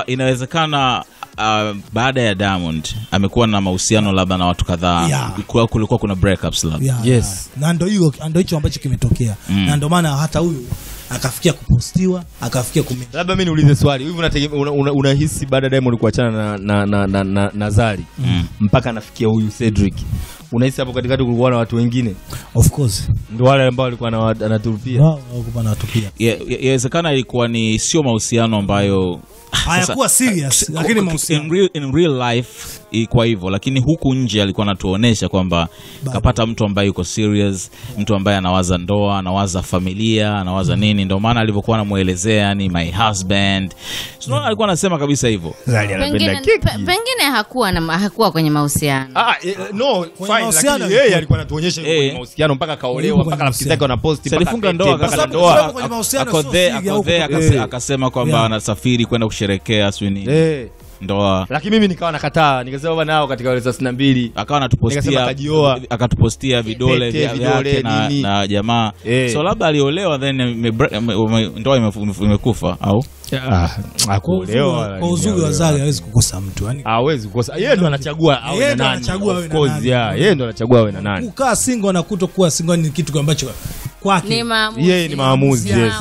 inawezekana baada ya Diamond amekuwa na mahusiano labda na watu kadhaa, kulikuwa kuna breakups labda. Yes. Na ndio hiyo ndio hicho ambacho kimetokea. Na ndio maana hata huyu akafikia kupostiwa, akafikia kume. Labda mimi niulize swali. Hivi unategemea unahisi baada ya Diamond kuachana na na na na Zari mpaka anafikia huyu Cedric, unahisi hapo katikati kulikuwa na watu wengine? Of course. Ndio wale ambao walikuwa anatupia. Wao walikuwa anatupia. Yawezekana ilikuwa ni sio mahusiano ambayo hayakuwa serious, lakini in real in real life ilikuwa hivyo, lakini huku nje alikuwa anatuonesha kwamba kapata mtu ambaye yuko serious, mtu ambaye anawaza ndoa, anawaza familia, anawaza nini. Ndio maana alivyokuwa anamuelezea yani my husband. Sio alikuwa anasema kabisa hivyo. Zari anapenda kiki. Pengine hakuwa na hakuwa kwenye mahusiano. Ah no, fine, lakini yeye alikuwa anatuonyesha kwenye mahusiano mpaka kaolewa, mpaka rafiki zake wanaposti mpaka alifunga ndoa, mpaka ndoa. Akodea akodea akasema kwamba anasafiri kwenda sherekea swini hey, ndoa. Lakini mimi nikawa nakataa, nikasema bwana nao katika wale thelathini na mbili akawa anatupostia, akatupostia vidole vidole na, na jamaa hey. So labda aliolewa then ndoa imekufa au akuolewa. Kwa uzuri wa Zari hawezi kukosa mtu. Yaani hawezi kukosa. Yeye ndo anachagua awe na nani. Of course yeah. Yeye ndo anachagua awe na nani. Kukaa single na kutokuwa single ni kitu ambacho kwake yeye ni maamuzi. Yes.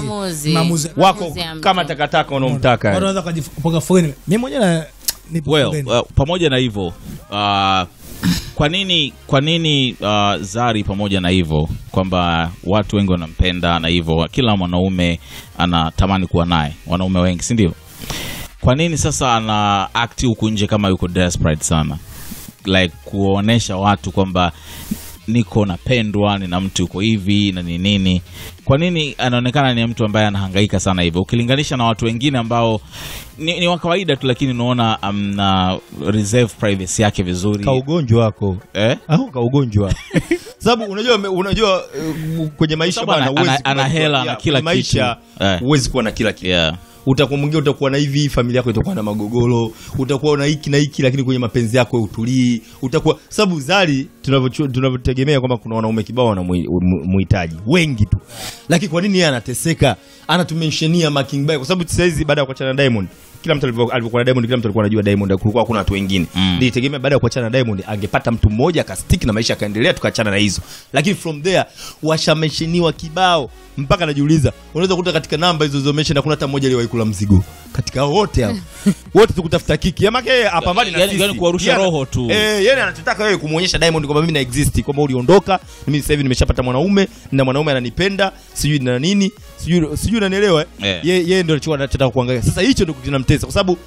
Maamuzi wako kama takataka unaomtaka. Watu wanaweza kujipoka foreign. Mimi mmoja na well, well, pamoja na hivyo uh, kwa nini kwa nini uh, Zari pamoja na hivyo kwamba watu wengi wanampenda na hivyo kila mwanaume anatamani kuwa naye, wanaume wengi, si ndio? Kwa nini sasa ana act huko nje kama yuko desperate sana, like kuonesha watu kwamba niko napendwa, nina mtu yuko hivi na ni nini? Kwa nini anaonekana ni mtu ambaye anahangaika sana hivyo ukilinganisha na watu wengine ambao ni, ni wa kawaida tu, lakini unaona um, na reserve privacy yake vizuri? Ka ugonjwa wako eh au ka ugonjwa sababu unajua unajua uh, kwenye maisha bwana uwezi ana, ana hela na kila maisha, kitu eh. Uwezi kuwa na kila kitu yeah. Utakuwa mwingine utakuwa na hivi, familia yako itakuwa na magogoro, utakuwa na hiki na hiki, lakini kwenye mapenzi yako utulii, utakuwa sababu Zari tunavyotegemea kwamba kuna wanaume kibao wanamuhitaji wengi tu. Lakini kwa nini yeye anateseka? Anatumentiania ma King Bae kwa sababu saizi baada ya kuachana na Diamond, kila mtu alivyokuwa na Diamond, kila mtu alikuwa anajua Diamond, kulikuwa kuna watu wengine. Mm. Nilitegemea baada ya kuachana na Diamond angepata mtu mmoja akastick na maisha kaendelea, tukaachana na hizo. Lakini from there washamentianiwa kibao mpaka najiuliza unaweza kuta katika namba hizo zomesha na kuna hata mmoja aliyewahi kula mzigo katika wote hao wote tukutafuta kiki ama yeye apambane na sisi, yani kuarusha roho tu eh yeye anachotaka wewe kumuonyesha Diamond kwamba mimi na exist, kwamba uliondoka mimi sasa hivi nimeshapata mwanaume na mwanaume ananipenda sijui na nini sijui sijui unanielewa yeah. Yeye yeye ndio alichokuwa anataka kuangalia. Sasa hicho ndio kinamtesa kwa sababu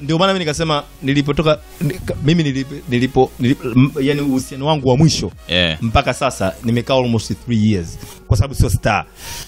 ndio maana mimi nikasema nilipotoka mimi nilipo, nilipo, nilipo yani uhusiano wangu wa mwisho yeah. Mpaka sasa nimekaa almost three years kwa sababu sio star.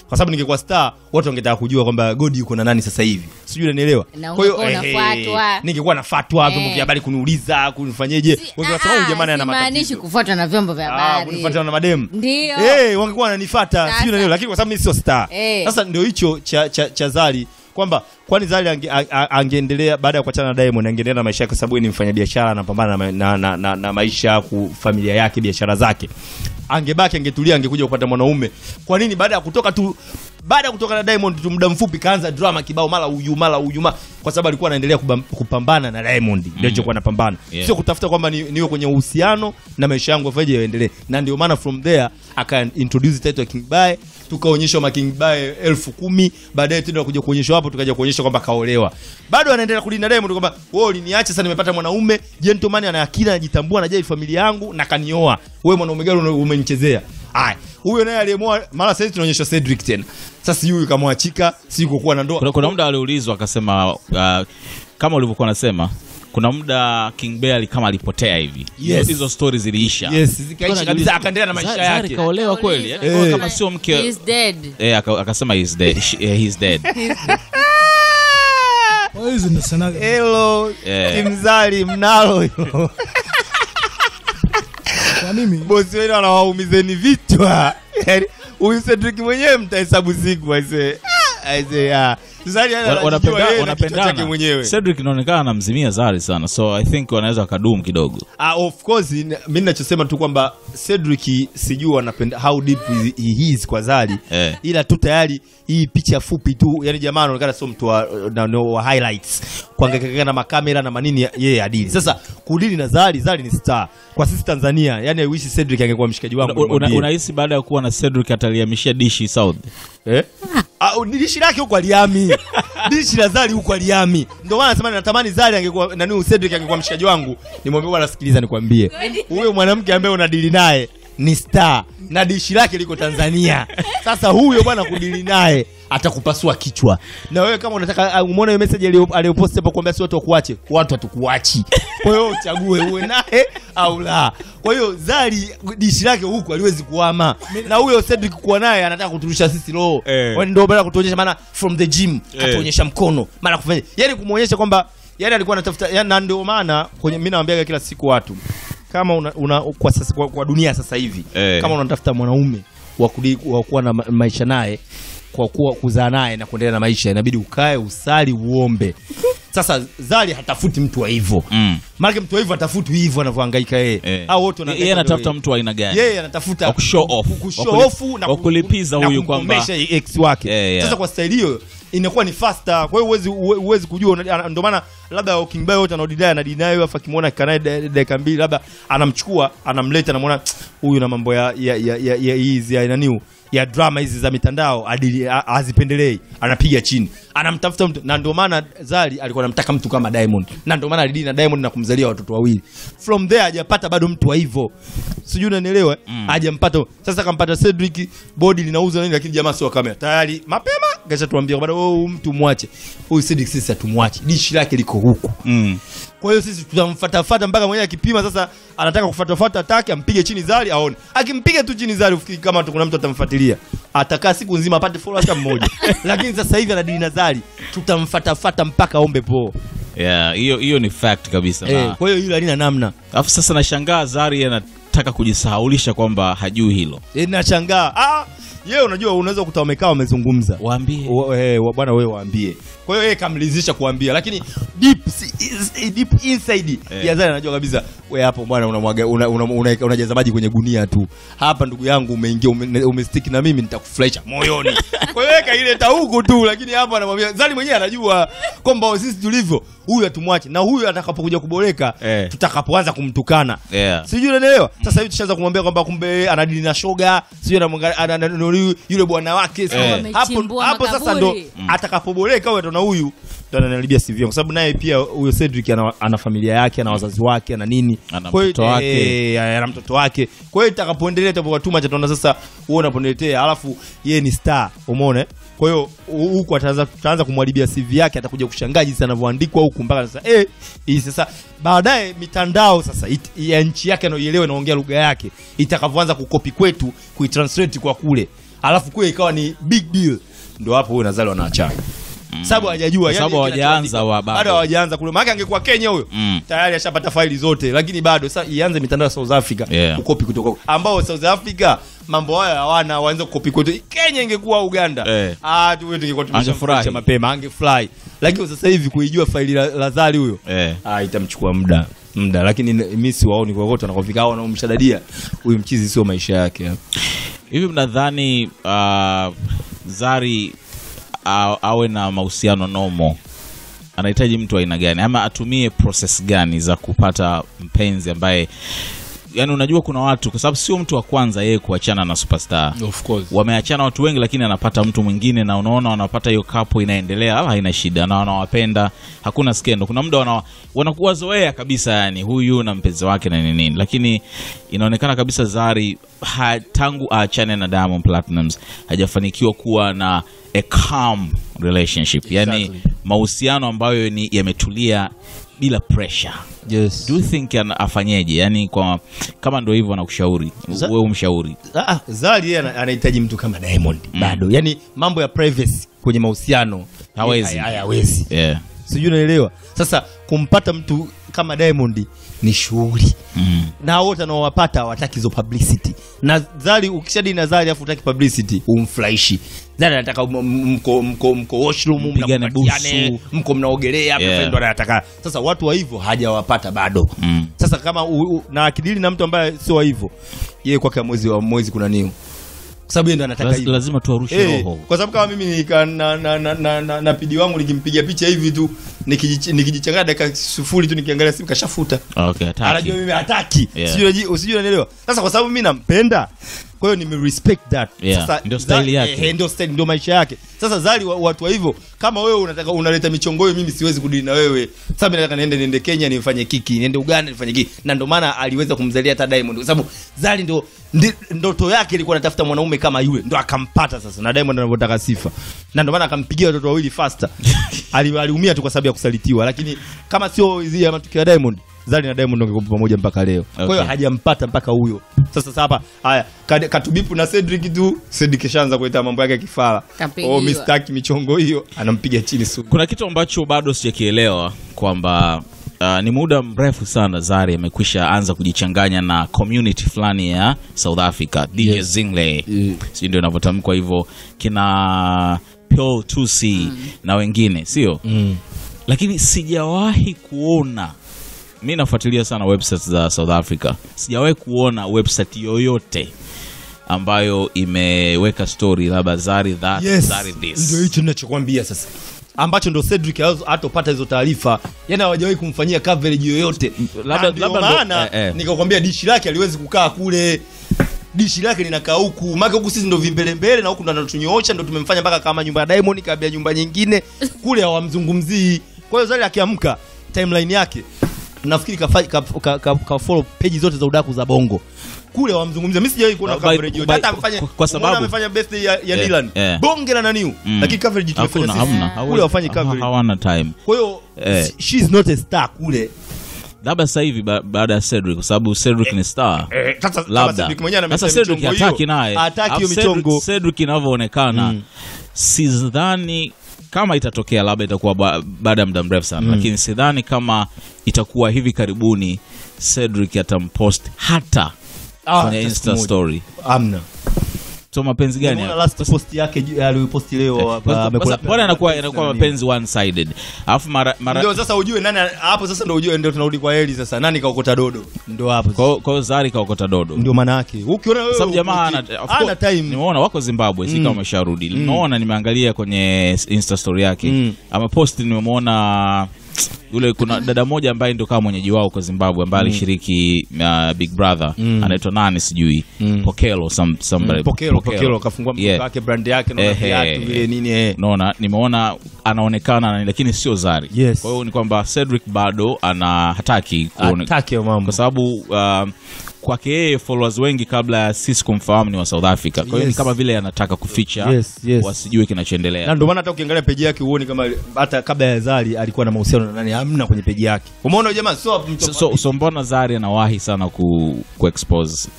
Kwa sababu ningekuwa star watu wangetaka kujua kwamba God yuko na nani sasa hivi. Sijui unanielewa. Kwa hiyo unafuatwa. Ningekuwa nafuatwa hapo mkiwa habari kuniuliza kunifanyeje. Wengine sababu jamani ana matatizo. Maanishi kufuatwa na vyombo vya habari. Ah, kunifuatwa na madem. Eh, hey, wangekuwa wananifuata. Sijui unanielewa, lakini kwa sababu mimi sio star. Hey. Sasa ndio hicho cha cha, cha Zari kwamba kwani Zari angeendelea baada ya kuachana na Diamond angeendelea na maisha yake kwa sababu ni mfanyabiashara anapambana na, na, na, na, na maisha ku familia yake biashara zake. Angebaki angetulia angekuja kupata mwanaume. Kwa nini baada ya kutoka tu baada ya kutoka na Diamond tu muda mfupi kaanza drama kibao mara huyu mara huyu mara kwa sababu alikuwa anaendelea kupambana na Diamond mm. Ndio chokuwa anapambana yeah. Sio kutafuta kwamba niwe ni kwenye uhusiano na maisha yangu afaje yaendelee, na ndio maana from there aka introduce title King Bae, tukaonyeshwa ma King Bae elfu kumi baadaye tena kuja kuonyeshwa hapo tukaja kuonyeshwa kwamba kaolewa. Bado anaendelea kulinda Diamond kwamba wewe uliniacha sasa nimepata mwanaume gentleman ana akili anajitambua anajali familia yangu na kanioa wewe mwanaume gani umenichezea. Hai huyo naye aliyemwoa mara sasa tunaonyesha Cedric tena. Sasa huyu kamwachika si kuwa na ndoa. Kuna muda aliulizwa akasema uh, kama ulivyokuwa unasema kuna muda King Bae kama alipotea hivi. Yes. Hizo stories ziliisha. Yes, zikaisha kabisa akaendelea na maisha yake. Zari kaolewa kweli. Yaani hey. Kama sio mke. He's dead. Eh akasema he's dead. He's dead. Wao hizo ni scenario. Hello. Timzali mnalo hilo. Kwa mimi bosi wenu anawaumizeni vichwa. Huyu Cedric mwenyewe mtahesabu siku aise. Aise ah. Zari anapendana anapendana mwenyewe. Cedric inaonekana anamzimia Zari sana. So I think wanaweza kadumu kidogo. Ah of course mimi ninachosema tu kwamba Cedric sijui anapenda how deep he is kwa Zari. Eh. Ila tu tayari hii picha fupi tu yani jamaa anaonekana sio mtu wa, na, na, wa highlights. Kuangalia na makamera na manini yeye yeah, adili. Sasa kudili na Zari, Zari ni star. Kwa sisi Tanzania, yani I wish Cedric angekuwa mshikaji wangu. Unahisi una baada ya kuwa na Cedric atalihamishia dishi South? Eh? Au dishi lake huko aliami. Dishi la Zari huko aliami. Ndio maana nasema natamani Zari angekuwa na nini Cedric angekuwa mshikaji wangu. Nimwambie bwana sikiliza nikwambie. Huyo mwanamke ambaye unadili naye ni star na dishi lake liko Tanzania. Sasa huyo bwana kudili naye atakupasua kichwa. Na wewe kama unataka umeona hiyo message aliyopost hapa kuambia si watu wakuache, watu hatukuachi. Kwa hiyo uchague uwe naye au la. Kwa hiyo Zari dishi lake huko aliwezi kuhama. Na huyo Cedric kuwa naye anataka kuturusha sisi roho. Eh. Ndio bora kutuonyesha maana from the gym eh. Atuonyesha mkono, maana kufanya. Yaani kumuonyesha kwamba yaani alikuwa anatafuta yaani na ndio maana kwenye mimi naambia kila siku watu kama una, una kwa, sasa, kwa, kwa dunia sasa hivi hey. Kama unatafuta mwanaume wa kuwa na maisha naye kwa kuwa kuzaa naye na kuendelea na maisha inabidi ukae usali uombe. Sasa Zari hatafuti mtu wa hivyo mm. Maana mtu wa hivyo hatafuti hivyo anavyohangaika yeye hey. Au wote wanataka yeye anatafuta mtu aina gani yeye anatafuta show off show off na kulipiza huyu kwamba ex wake hey, yeah. Sasa kwa style hiyo inakuwa ni faster. Kwa hiyo uwezi uwezi kujua, ndio maana labda King Bae wote anadidai na deny afa kimwona kanae dakika mbili labda anamchukua anamleta na muona huyu na mambo ya ya ya ya hizi aina niu ya drama hizi za mitandao azipendelei, anapiga chini, anamtafuta mtu. Na ndio maana Zari alikuwa anamtaka mtu kama Diamond, na ndio maana alidini na Diamond na kumzalia watoto wawili. From there hajapata bado mtu wa hivyo, sijui unanielewa, hajampata. Sasa kampata Cedric, body linauza nini, lakini jamaa sio kamera tayari mapema kisha tuambia bado oh, mtu muache huyu Cedric, sisi hatumwache, dishi lake liko huku. Mm. Kwa hiyo sisi tutamfuatafuata mpaka mwenyewe akipima sasa anataka kufuatafuata atake ampige chini Zari aone. Akimpiga tu chini Zari ufikiri kama kuna mtu atamfuatilia. Atakaa siku nzima apate followers hata mmoja. Lakini sasa hivi anadili na Zari, tutamfuatafuata mpaka ombe po. Yeah, hiyo hiyo ni fact kabisa. Eh, kwa hiyo hilo halina namna. Alafu sasa nashangaa Zari anataka kujisahaulisha kwamba hajui hilo. Eh, nashangaa. Ah, yeye unajua unaweza kuta wamekaa wamezungumza. Waambie. Eh, bwana wewe waambie. Kwa hiyo yeye kamlizisha kuambia, lakini deep deep inside eh, ya Zari anajua kabisa wewe hapo bwana unamwaga unajaza una, una maji kwenye gunia tu. Hapa ndugu yangu umeingia umestick na mimi nitakufurahisha moyoni. Kwa hiyo weka ile tauko tu, lakini hapa anamwambia Zari mwenyewe anajua kwamba sisi tulivyo huyu atumwache, na huyu atakapokuja kuboreka eh, tutakapoanza kumtukana. Yeah. Sijui unaelewa? Sasa hivi tushaanza kumwambia kwamba kumbe anadili na shoga, sijui anamwangalia yule bwana wake. Hapo hapo sasa ndo atakapoboreka wewe na huyu ndo ananaribia C V, kwa sababu naye pia huyo Cedric ana, ana familia yake, ana wazazi wake, ana nini, ana mtoto wake, ana mtoto wake. Kwa hiyo itakapoendelea itapokuwa tuma cha tunaona sasa wewe unaponiletea, alafu yeye ni star, umeona? Kwa hiyo huko ataanza kumharibia C V yake, atakuja kushangaa jinsi anavyoandikwa huko mpaka sasa eh hii sasa baadaye mitandao sasa it, ya nchi yake anaoielewa, naongea lugha yake, itakavyoanza kukopi kwetu kuitranslate kwa kule, alafu kule ikawa ni big deal, ndio hapo huyo Nazali anaachana. Mm. Sababu hajajua, yani sababu hajaanza wa baba. Bado hajaanza kule. Maana angekuwa Kenya huyo, mm, tayari ashapata faili zote, lakini bado sasa ianze mitandao ya South Africa, yeah, kukopi kutoka huko. Ambao South Africa mambo haya hawana, waanze kukopi kwetu. Kenya ingekuwa Uganda, hey, ah tu wewe tungekuwa tumeshafuatia mapema, angefly. Lakini sasa hivi kuijua faili la, la Zari huyo, hey, ah itamchukua muda. Muda, lakini mimi siwaoni kwa wote wanakofika hao wanaomshadadia. Huyu mchizi sio maisha yake hapo. Hivi mnadhani uh, Zari awe na mahusiano nomo anahitaji mtu aina gani, ama atumie process gani za kupata mpenzi ambaye, yani unajua kuna watu, kwa sababu sio mtu wa kwanza yeye kuachana na superstar, of course wameachana watu wengi, lakini anapata mtu mwingine, na unaona wanapata hiyo kapo inaendelea, ala haina shida, na wanawapenda, hakuna skendo. Kuna muda wana, wanakuwa zoea kabisa, yani huyu na mpenzi wake na nini, lakini inaonekana kabisa Zari ha, tangu aachane na Diamond Platinums hajafanikiwa kuwa na a calm relationship. Exactly. Yani mahusiano ambayo ni yametulia bila pressure. Yes. Do you think ana afanyeje? Yani kwa kama ndio hivyo anakushauri, wewe umshauri. Ah, Zari yeye anahitaji mtu kama Diamond. Mm. Bado. Yani mambo ya privacy kwenye mahusiano hawezi. Hayawezi. Yeah. Sijui unaelewa. Sasa kumpata mtu kama Diamond ni shughuli. Mm. Na wote wanaowapata hawataki hizo publicity. Na Zari ukishadi na Zari afu utaki publicity, umflaishi. Zari anataka mko mko mko washroom, mnapigana busu, mko mnaogelea hapo, yeah, ndo anataka. Sasa watu wa hivyo hajawapata bado. Mm. Sasa kama u, u, na akidili na mtu ambaye sio hivyo, yeye kwa mwezi wa mwezi kuna nini? Kwa sababu ndo anataka hivyo. Lazima tuarushe hey, roho. Kwa sababu kama mimi nika, na na na na, na, na pidi wangu nikimpigia picha hivi tu, nikijichanganya dakika sifuri tu nikiangalia simu kashafuta. Okay, hataki. Anajua mimi hataki. Yeah. Sijui usijui unaelewa. Sasa kwa sababu mimi nampenda, kwa hiyo nime respect that. Yeah. Sasa ndio style yake, ndio style, ndio maisha yake. Sasa Zari watu wa hivyo, kama wewe unataka unaleta michongo hiyo, mimi siwezi kudili na wewe. Sasa mimi nataka niende niende Kenya nifanye kiki, niende Uganda nifanye kiki. Na ndio maana aliweza kumzalia hata Diamond, kwa sababu Zari ndio ndoto yake ilikuwa anatafuta mwanaume kama yule, ndio akampata sasa. Na Diamond anapotaka sifa, na ndio maana akampigia watoto wawili faster. Aliumia tu kwa sababu ya kusalitiwa, lakini kama sio hizi ya matukio ya Diamond, Zari na Diamond ndio wako pamoja mpaka leo. Okay. Kwa hiyo hajampata mpaka huyo. Sasa hapa haya katubipu na Cedric tu, Cedric shaanza kuleta mambo yake kifala. Oh, mistaki michongo hiyo, anampiga chini suku. Kuna kitu ambacho bado sijakielewa kwamba uh, ni muda mrefu sana Zari amekwisha anza kujichanganya na community fulani ya South Africa, D J yes, Zingle. Mm. Si ndio inavyotamkwa hivyo, kina Pio two C mm, na wengine, sio? Mm. Lakini sijawahi kuona, mimi nafuatilia sana websites za South Africa, sijawahi kuona website yoyote ambayo imeweka story labda Zari that yes. Zari this. Ndio hicho ninachokuambia sasa. Ambacho ndo Cedric hatopata hizo taarifa. Yaani hawajawahi kumfanyia coverage yoyote. Labda labda maana eh, eh. nikakwambia dishi lake aliwezi kukaa kule. Dishi lake linakaa huku. Maana huku sisi ndo vimbele mbele na huku ndo tunatunyoosha ndo tumemfanya mpaka kama nyumba ya Diamond kabla nyumba nyingine kule hawamzungumzii. Kwa hiyo Zari akiamka timeline yake nafikiri ka, ka, ka, ka, ka follow page zote za udaku za bongo kule wamzungumzia. Mimi sijawahi kuona coverage yote hata amefanya kwa sababu amefanya birthday ya, ya yeah, Dylan yeah. bonge la naniu mm. lakini coverage tumefanya sisi kule wafanye coverage hawana time. Kwa hiyo yeah. she is not a star kule labda sasa hivi baada ya Cedric kwa sababu Cedric eh, ni star eh, labda sasa Cedric hataki naye hataki hiyo michongo Cedric inavyoonekana mm. sidhani kama itatokea labda itakuwa ba, baada ya muda mrefu sana mm. lakini sidhani kama itakuwa hivi karibuni Cedric atampost hata ah, kwenye Insta mood. Story amna so mapenzi gani hapo last post yake aliyoposti leo hapa amekuwa bwana anakuwa anakuwa mapenzi one sided alafu mara ndio sasa ujue nani hapo sasa ndio ujue ndio tunarudi kwa heli sasa nani kaokota dodo ndio hapo kwa kwa Zari kaokota dodo ndio maana yake ukiona wewe sababu jamaa ana ana time nimeona wako Zimbabwe sika umesharudi nimeona nimeangalia kwenye Insta story yake ama post nimeona yule kuna dada moja ambaye ndio kama mwenyeji wao kwa Zimbabwe ambaye alishiriki mm. uh, Big Brother mm. anaitwa nani sijui mm. Pokelo some somebody mm. Pokelo Pokelo kafungua mfuko yeah. wake brand yake na eh, viatu eh, vile eh. nini eh naona nimeona anaonekana lakini sio Zari yes. Kwa hiyo ni kwamba Cedric bado ana hataki hataki mambo kwa sababu uh, kwake yeye followers wengi kabla sisi kumfahamu ni wa South Africa kwa hiyo yes. ni kama vile anataka kuficha yes, yes. wasijue kinachoendelea na ndio maana hata ukiangalia page yake uone kama hata kabla ya Zari alikuwa na mahusiano na nani hamna kwenye page yake umeona jamaa so so, so, so mbona Zari anawahi sana ku, ku expose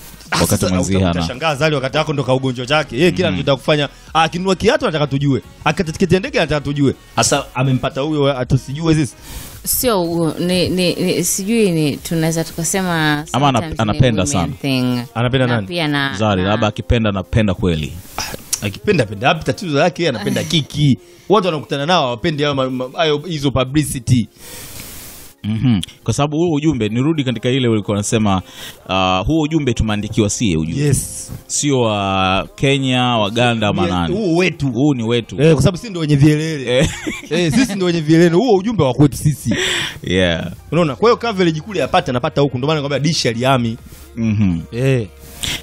wakati mwanzia hana utashangaa Zari wakati wako ndo kaugonjwa wake yeye kila kitu atakufanya akinua kiatu anataka tujue akatatiketi ndege anataka tujue hasa amempata huyo atusijue sisi sio ni ni, ni sijui ni tunaweza tukasema ama anapenda sana thing. Anapenda na nani pia na Zari labda akipenda anapenda kweli akipenda penda hapa tatizo lake anapenda kiki watu wanakutana nao wapende hayo hizo publicity mhm kwa sababu huo ujumbe nirudi katika ile ulikuwa unasema uh, huo ujumbe tumandikiwa sie ujumbe yes sio wa uh, Kenya Waganda manani huo wetu huo ni wetu eh, kwa sababu sisi ndio wenye vielele eh. eh sisi ndio wenye vielele huo ujumbe wa kwetu sisi yeah unaona kwa hiyo coverage kule yapata napata huko ndio maana nakwambia dishi aliami mhm eh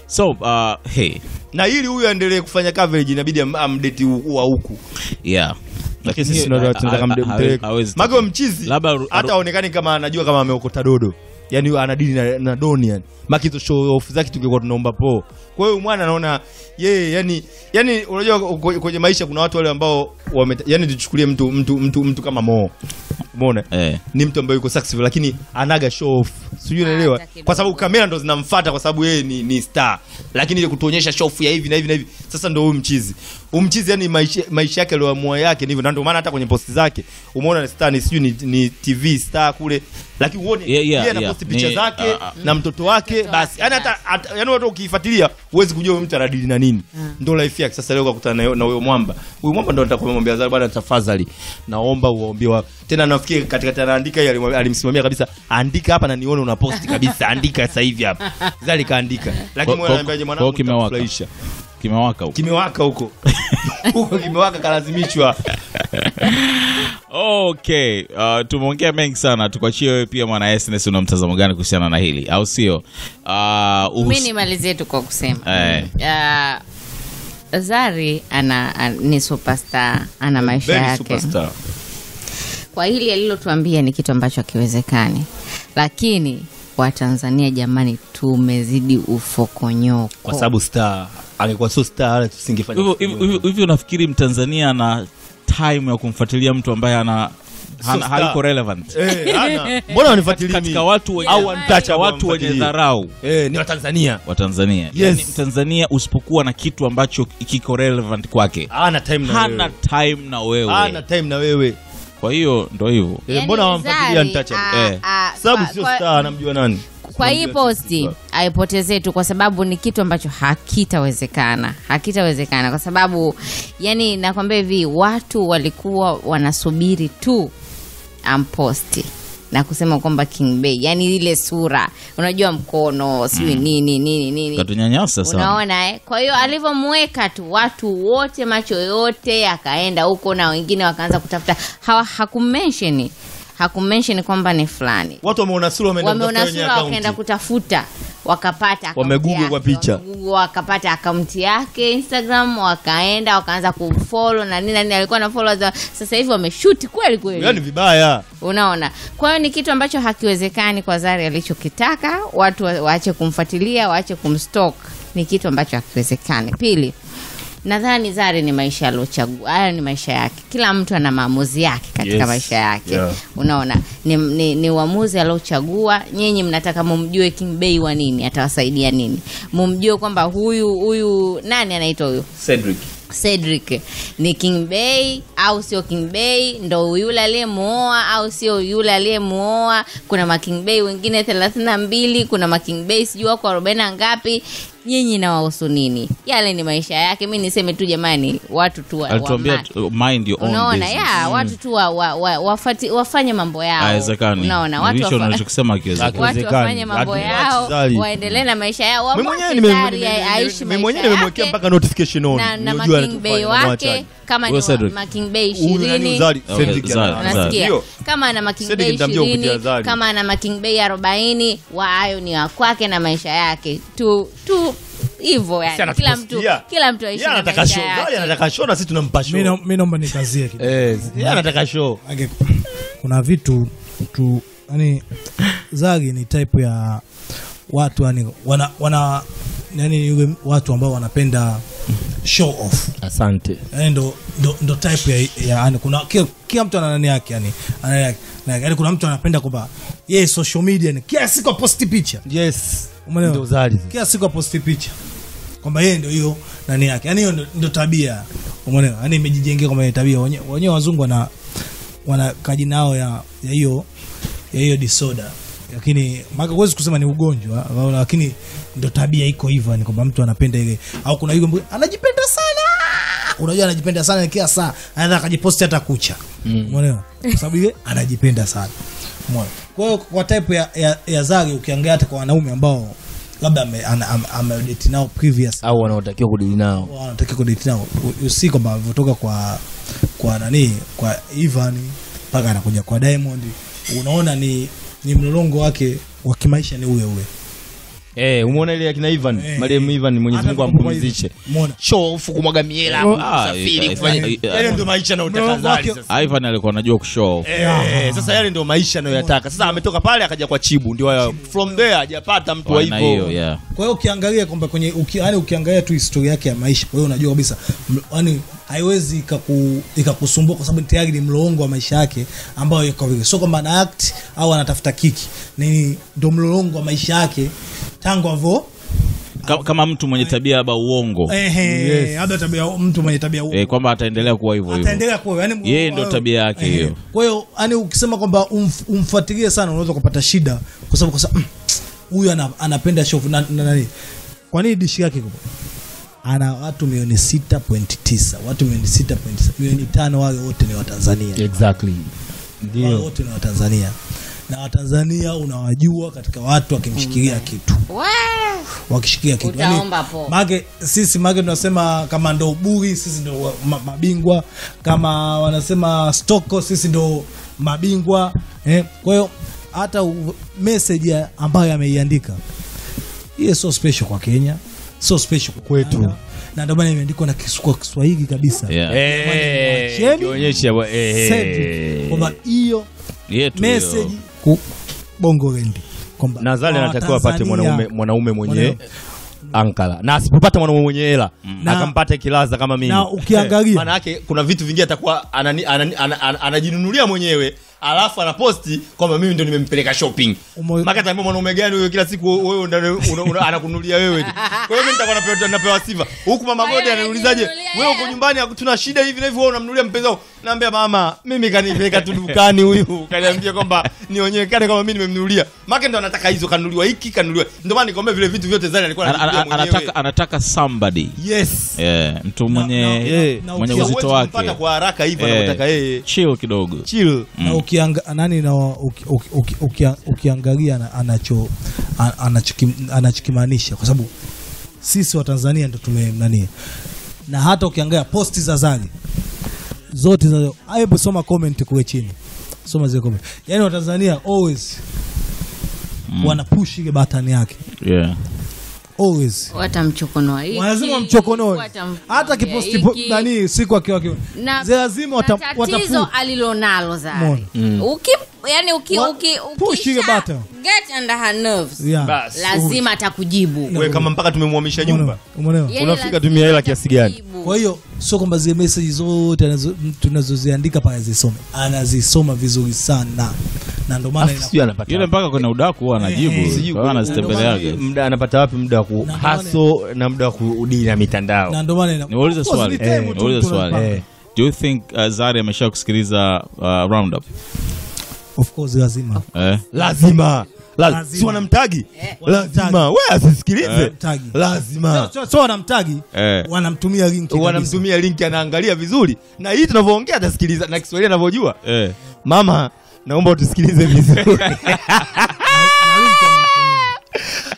so uh, hey na ili huyu aendelee kufanya coverage inabidi amdate huwa huku yeah lakini sisi ndio tunataka mdempeleka mago mchizi hata aonekane kama anajua kama ameokota dodo yani anadili na, na doni yani makizo show off zake tungekuwa tunaomba po kwa hiyo mwana anaona yeye yani yani unajua kwenye maisha kuna watu wale ambao wame, yani tuchukulie mtu mtu mtu mtu kama Mo umeona eh. Ni mtu ambaye yuko successful lakini anaga show off sio unaelewa kwa sababu kamera ndo zinamfuata kwa sababu yeye ni, ni star lakini ile kutuonyesha show off ya hivi na hivi na hivi sasa ndio huyu mchizi umchizi yani maisha, maisha yake aliyoamua yake ndivyo ndio maana hata kwenye post zake umeona ni star ni sio ni, ni T V star kule lakini uone yeye yeah, yeah, yeah, anaposti picha zake uh, na mtoto wake mtoto basi yani hata yani watu ukifuatilia huwezi kujua mtu anadili na nini uh. Ndio life yake sasa leo ukakutana na huyo mwamba huyo mwamba ndio nitakwambia Zari bwana tafadhali naomba uombewa tena nafikiri katikati anaandika yeye alimsimamia kabisa andika hapa na nione una post kabisa andika sasa hivi hapa Zari kaandika lakini mwana anamwambia mwanangu tunafurahisha kimewaka huko kimewaka huko huko kimewaka kalazimishwa okay uh, tumeongea mengi sana tukuachie wewe pia mwana S N S una mtazamo gani kuhusiana na hili au sio uh, uhus... mimi nimalizie tu kwa kusema eh. uh, Zari ana an, ni superstar ana maisha yake superstar. Kwa hili alilotuambia ni kitu ambacho hakiwezekani lakini wa Tanzania jamani tumezidi ufokonyoko kwa sababu star alikuwa sio star tusingefanya hivyo hivyo unafikiri Mtanzania ana time ya kumfuatilia mtu ambaye ana hayuko relevant eh ana mbona unifuatilia mimi katika watu au antacha watu wenye dharau eh ni wa Tanzania wa Tanzania yani Mtanzania usipokuwa na kitu ambacho kiko relevant kwake hana time na wewe hana time na wewe hana time na wewe kwa hiyo ndio hivyo mbona hawamfuatilia Untouchable eh sababu sio star anamjua nani kwa hii posti aipotezee tu kwa sababu ni kitu ambacho hakitawezekana hakitawezekana kwa sababu yani nakwambia hivi watu walikuwa wanasubiri tu amposti na kusema kwamba King Bae, yani ile sura, unajua mkono, siwi mm. nini nini nini. Katunyanyasa sana. Unaona eh? Kwa hiyo alivyomweka tu watu wote macho yote akaenda huko na wengine wakaanza kutafuta. Hawa hakumention. Hakumention kwamba ni fulani. Watu wameona sura wameenda kutafuta. Wakapata wamegoogle kwa picha, wamegoogle wakapata account yake Instagram, wakaenda wakaanza kumfollow na nini nani alikuwa na followers. Sasa hivi wameshoot kweli kweli, yani vibaya, unaona. Kwa hiyo ni kitu ambacho hakiwezekani kwa Zari alichokitaka, watu waache kumfuatilia, waache kumstalk, ni kitu ambacho hakiwezekani. Pili, nadhani Zari ni maisha alochagua. Haya ni maisha yake. Kila mtu ana maamuzi yake katika yes. maisha yake. Yeah. Unaona, ni ni, ni uamuzi alochagua. Nyinyi mnataka mumjue King Bae wa nini, atawasaidia nini? Mumjue kwamba huyu huyu nani anaitwa huyu? Cedric. Cedric ni King Bae au sio King Bae? Ndio yule aliyemuoa au sio yule aliyemuoa? Kuna ma King Bae wengine thelathini na mbili, kuna ma King Bae sijui wako arobaini ngapi. Nyinyi na wahusu nini? Yale ni maisha yake. Mimi niseme tu jamani, watu tu wa Alituambia mind your own. Unaona, yeah, mm. watu tu wa, wa, wa, wafati, wafanye mambo yao. Haiwezekani. Unaona, watu wanachosema kiwezekani. Watu wafanye mambo yao, waendelee na maisha yao. Mimi mwenyewe nimemwaishi. Mimi mwenyewe nimemwekea mpaka notification on. Na ma King Bae wake, kama ni ma King Bae ishirini. Unasikia? Kama ana ma King Bae ishirini, kama ana ma King Bae arobaini, hayo ni ya kwake na maisha yake. Tu tu hivyo yani, kila mtu kila mtu aishi na maisha yake. Yeye anataka show, anataka show na sisi tunampa show. Mimi mimi naomba nikazie kidogo. Eh, yeye anataka show. Kuna vitu tu yani Zari ni type ya watu yani wana wana yani watu ambao wanapenda show off. Asante. Yani ndo ndo type ya yani kuna kila mtu ana nani yake yani. Na yani kuna mtu anapenda kwamba yeye social media ni kila siku post picture. Yes. Ndio Zari. Kila siku posti picha. Kwamba yeye ndio hiyo nani yake. Yaani hiyo ndio tabia. Umeelewa? Yaani imejijengea kama tabia. Wenyewe wazungu wana wana kajinao ya ya hiyo ya hiyo disorder. Lakini maka huwezi kusema ni ugonjwa, lakini ndio tabia iko hivyo, ni kwamba mtu anapenda ile au kuna yule anajipenda sana. Unajua anajipenda sana kila saa. Anaweza akajiposti hata kucha. Umeelewa? Mm. Kwa sababu yeye anajipenda sana. Umeelewa? Kwa hiyo kwa type ya ya, ya Zari ukiangalia hata kwa wanaume ambao labda amedate nao previous au wanaotakiwa kudate nao. Wanatakiwa kudate nao. Usiko kama kutoka kwa kwa nani, kwa Ivan mpaka anakuja kwa Diamond. Unaona ni ni mlolongo wake wa kimaisha ni ule ule. Eh, umeona ile akina Ivan, hey, Mariam Ivan, Mwenyezi Mungu ampumzishe. Show off kumwaga miela hapo, usafiri kufanya. Yale ndio maisha na utakazali sasa. Ivan alikuwa anajua kushow. Eh, sasa yale ndio maisha anayotaka. Sasa ametoka pale akaja kwa Chibu, ndio from there hajapata mtu wa hivyo. Yeah. Kwa hiyo ukiangalia kwamba kwenye yani ukiangalia tu historia yake ya maisha, kwa hiyo unajua kabisa yani haiwezi ikakusumbua kwa sababu tayari ni mlolongo wa maisha yake ambao yuko vile. Sio kama ana act au anatafuta kiki. Ni ndio mlolongo wa maisha yake. Tangu avo Ka, kama mtu mwenye tabia haba uongo. Eh eh, haba tabia mtu mwenye tabia uongo. Eh, kwamba ataendelea kuwa hivyo hivyo. Ataendelea kuwa yani yeye ndio tabia yake hiyo. Kwa hiyo yani ukisema kwamba umf, umfuatilie sana unaweza kupata shida kwa sababu kwa huyu mm, anapenda show na nani. Kwa nini dishi yake kubwa? Ana watu milioni sita nukta tisa, watu milioni sita nukta tisa, milioni tano wale wote ni wa Tanzania. Exactly. Ndio. Wote ni wa Tanzania. Na Watanzania unawajua katika watu wakimshikilia kitu. Wow. Wakishikilia kitu. Yaani mage sisi mage tunasema kama ndo buri sisi ndo mabingwa, kama wanasema stoko sisi ndo mabingwa, eh. Kwa hiyo hata message ambayo ameiandika hiyo so special kwa Kenya, so special kwa kwetu. Na ndio maana imeandikwa na Kiswahili kabisa. Yeah. Eh. Hey, kionyesha eh. Kwamba hiyo yetu message ku bongo rendi kwamba Nazali anatakiwa apate mwanaume mwanaume mwenye ankala, na asipopata mwanaume mwenye hela akampata kilaza kama mimi. Na ukiangalia maana yake kuna vitu vingi atakuwa anajinunulia mwenyewe, alafu anaposti kwamba mimi ndio nimempeleka shopping. Maka ataambia mwanaume gani huyo, kila siku wewe ndio anakununulia wewe. Kwa hiyo mimi nitakuwa napewa napewa sifa. Huko mama mmoja ananiulizaje, wewe uko nyumbani tuna shida hivi na hivi wewe unamnunulia mpenzi wako? Naambia mama, mimi kanipeleka tu dukani huyu. Kaniambia kwamba nionyekane kama mimi nimemnunulia. Maka ndio anataka hizo kanunuliwa hiki kanunuliwa. Ndio maana nikombe vile vitu vyote Zari alikuwa anataka anataka anataka somebody. Yes. Eh, mtu mwenye mwenye uzito wake. Anapata kwa haraka hivi anataka yeye. Chill kidogo. Chill. ukianga nani na uki, uki, uki, ukiangalia anacho anachokimaanisha kwa sababu sisi wa Tanzania ndio tumemnania. Na hata ukiangalia posti za Zari zote za aibu, soma comment kwa chini. Soma zile comment. Yaani wa Tanzania always mm. wanapush ile batani yake. Yeah. Always watamchokonoa hiki, lazima mchokonoe hata kiposti nani siku akiwa akiwa lazima watapuza alilonalo Zari mm. uki yani uki What? uki uki get under her nerves yeah. lazima atakujibu no. wewe kama mpaka tumemhamisha nyumba unafika tumia hela kiasi gani. Kwa hiyo sio kwamba zile message zote tunazoziandika pale zisome, anazisoma vizuri sana na ndio maana inapata yule mpaka kuna udaku anajibu anazitembeleaje muda anapata wapi muda ku haso na muda ku deal na mitandao na ndio maana niulize swali niulize swali do you think Zari amesha kusikiliza roundup? Of course lazima. Eh? Lazima. Lazima. Si wanamtagi? Eh. Lazima. Wewe asisikilize. Eh. Lazima. Sio so, wanamtagi. Eh. Wanamtumia link. Wanamtumia link anaangalia vizuri. Na hii tunavyoongea atasikiliza na Kiswahili anavyojua. Eh. Mama, naomba utusikilize vizuri.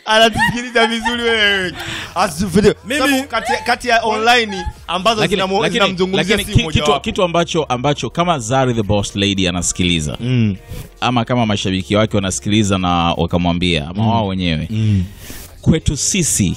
Anatusikiliza vizuri wewe. Asifide. Mimi kati, kati ya online ambazo zinamzungumzia si moja. Kitu kitu ambacho ambacho kama Zari the boss lady anasikiliza. Mm. Ama kama mashabiki wake wanasikiliza na wakamwambia ama wao mm. wenyewe. Mm. Kwetu sisi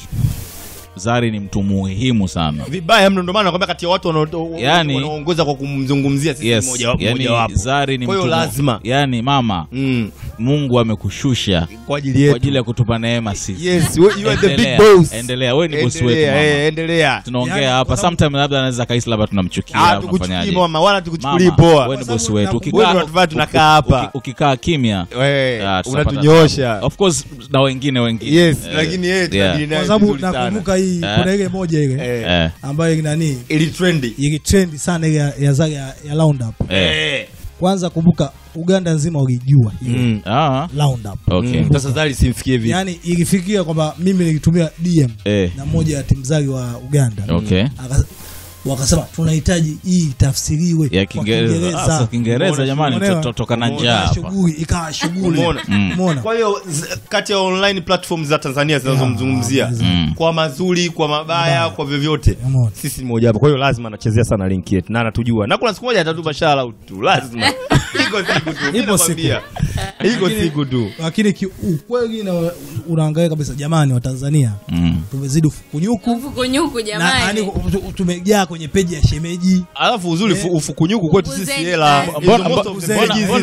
Zari ni mtu muhimu sana. Vibaya mno ndio maana nakwambia kati ya watu wanaoongoza kwa kumzungumzia sisi yes, moja wapo. Yani Zari ni mtu lazima. Yani mama, mm. Mungu amekushusha kwa ajili yetu, kwa ajili ya kutupa neema sisi. Yes, you are the big boss. Endelea, wewe ni boss wetu mama. Endelea. Tunaongea hapa. Sometimes labda anaweza kaisi labda tunamchukia au tunafanyaje. Tukuchukie mama, wala tukuchukulie poa. Wewe ni boss wetu. Ukikaa tunakaa hapa. Ukikaa kimya, wewe unatunyoosha. Of course na wengine wengine. Yes, lakini yeye tunadili naye. Kwa sababu nakumbuka hii kuna ile moja ile ambayo inani ili trendy ili trendy sana ya ya Zari ya, ya round up eh. Kwanza kumbuka Uganda nzima ulijua hiyo mm. ah round up okay. Sasa mm. Zari simfikie vipi yani ilifikia kwamba mimi nilitumia D M eh. na moja ya timu Zari wa Uganda okay. Aka, wakasema tunahitaji hii tafsiriwe ya Kiingereza. Sasa Kiingereza jamani tutotokana njaa hapa shughuli ikawa shughuli umeona. Kwa hiyo kati ya online platforms za Tanzania zinazomzungumzia mm. kwa mazuri kwa mabaya kwa vyovyote sisi mmoja hapa. Kwa hiyo lazima anachezea sana link yetu na anatujua na kuna siku moja atatupa shala tu lazima iko siku tu iko siku iko siku tu lakini kiukweli na unaangalia kabisa jamani wa Tanzania mm. tumezidi ufukunyuku ufukunyuku jamani na tumejaa kwenye peji ya shemeji. Alafu uzuri yeah. ufukunyuku kwetu sisi hela. Mbona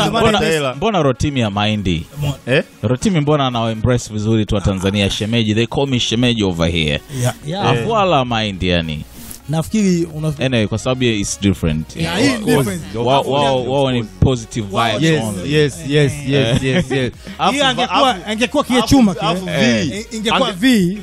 mbona mbona mbona Rotimi ya Maindi? Eh? Rotimi mbona ana embrace vizuri tu wa Tanzania shemeji. They call me shemeji over here. Yeah. Yeah. Alafu yeah. wala Maindi yani. Nafikiri unafikiri anyway kwa sababu it's different. Yeah, it's different. Wao wao ni positive vibes yes, only. Yes, yes, yes, yes, yes. Alafu angekuwa angekuwa kile chuma kile. Alafu V. Ingekuwa V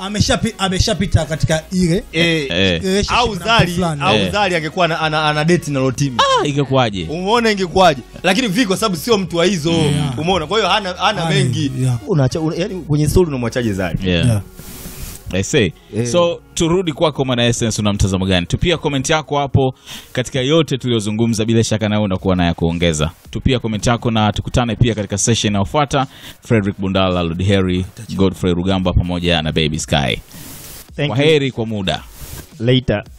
ameshapita ameshapita katika ile. Eh. Au Zari, au Zari angekuwa ana date na Rotimi. Ah, ingekuaje? Umeona ingekuaje? Lakini V kwa sababu sio mtu wa hizo. Umeona? Kwa hiyo hana hana mengi. Unaacha yani kwenye story unamwachaje Zari? Yeah. I say. Yeah. So turudi kwako maana essence unamtazamo gani? Tupia comment yako hapo katika yote tuliyozungumza bila shaka nawe unakuwa na ya kuongeza. Tupia comment yako na tukutane pia katika session inayofuata. Fredrick Bundala, Lord Harry, Godfrey Rugamba pamoja na Baby Sky. Kwaheri kwa muda. Later.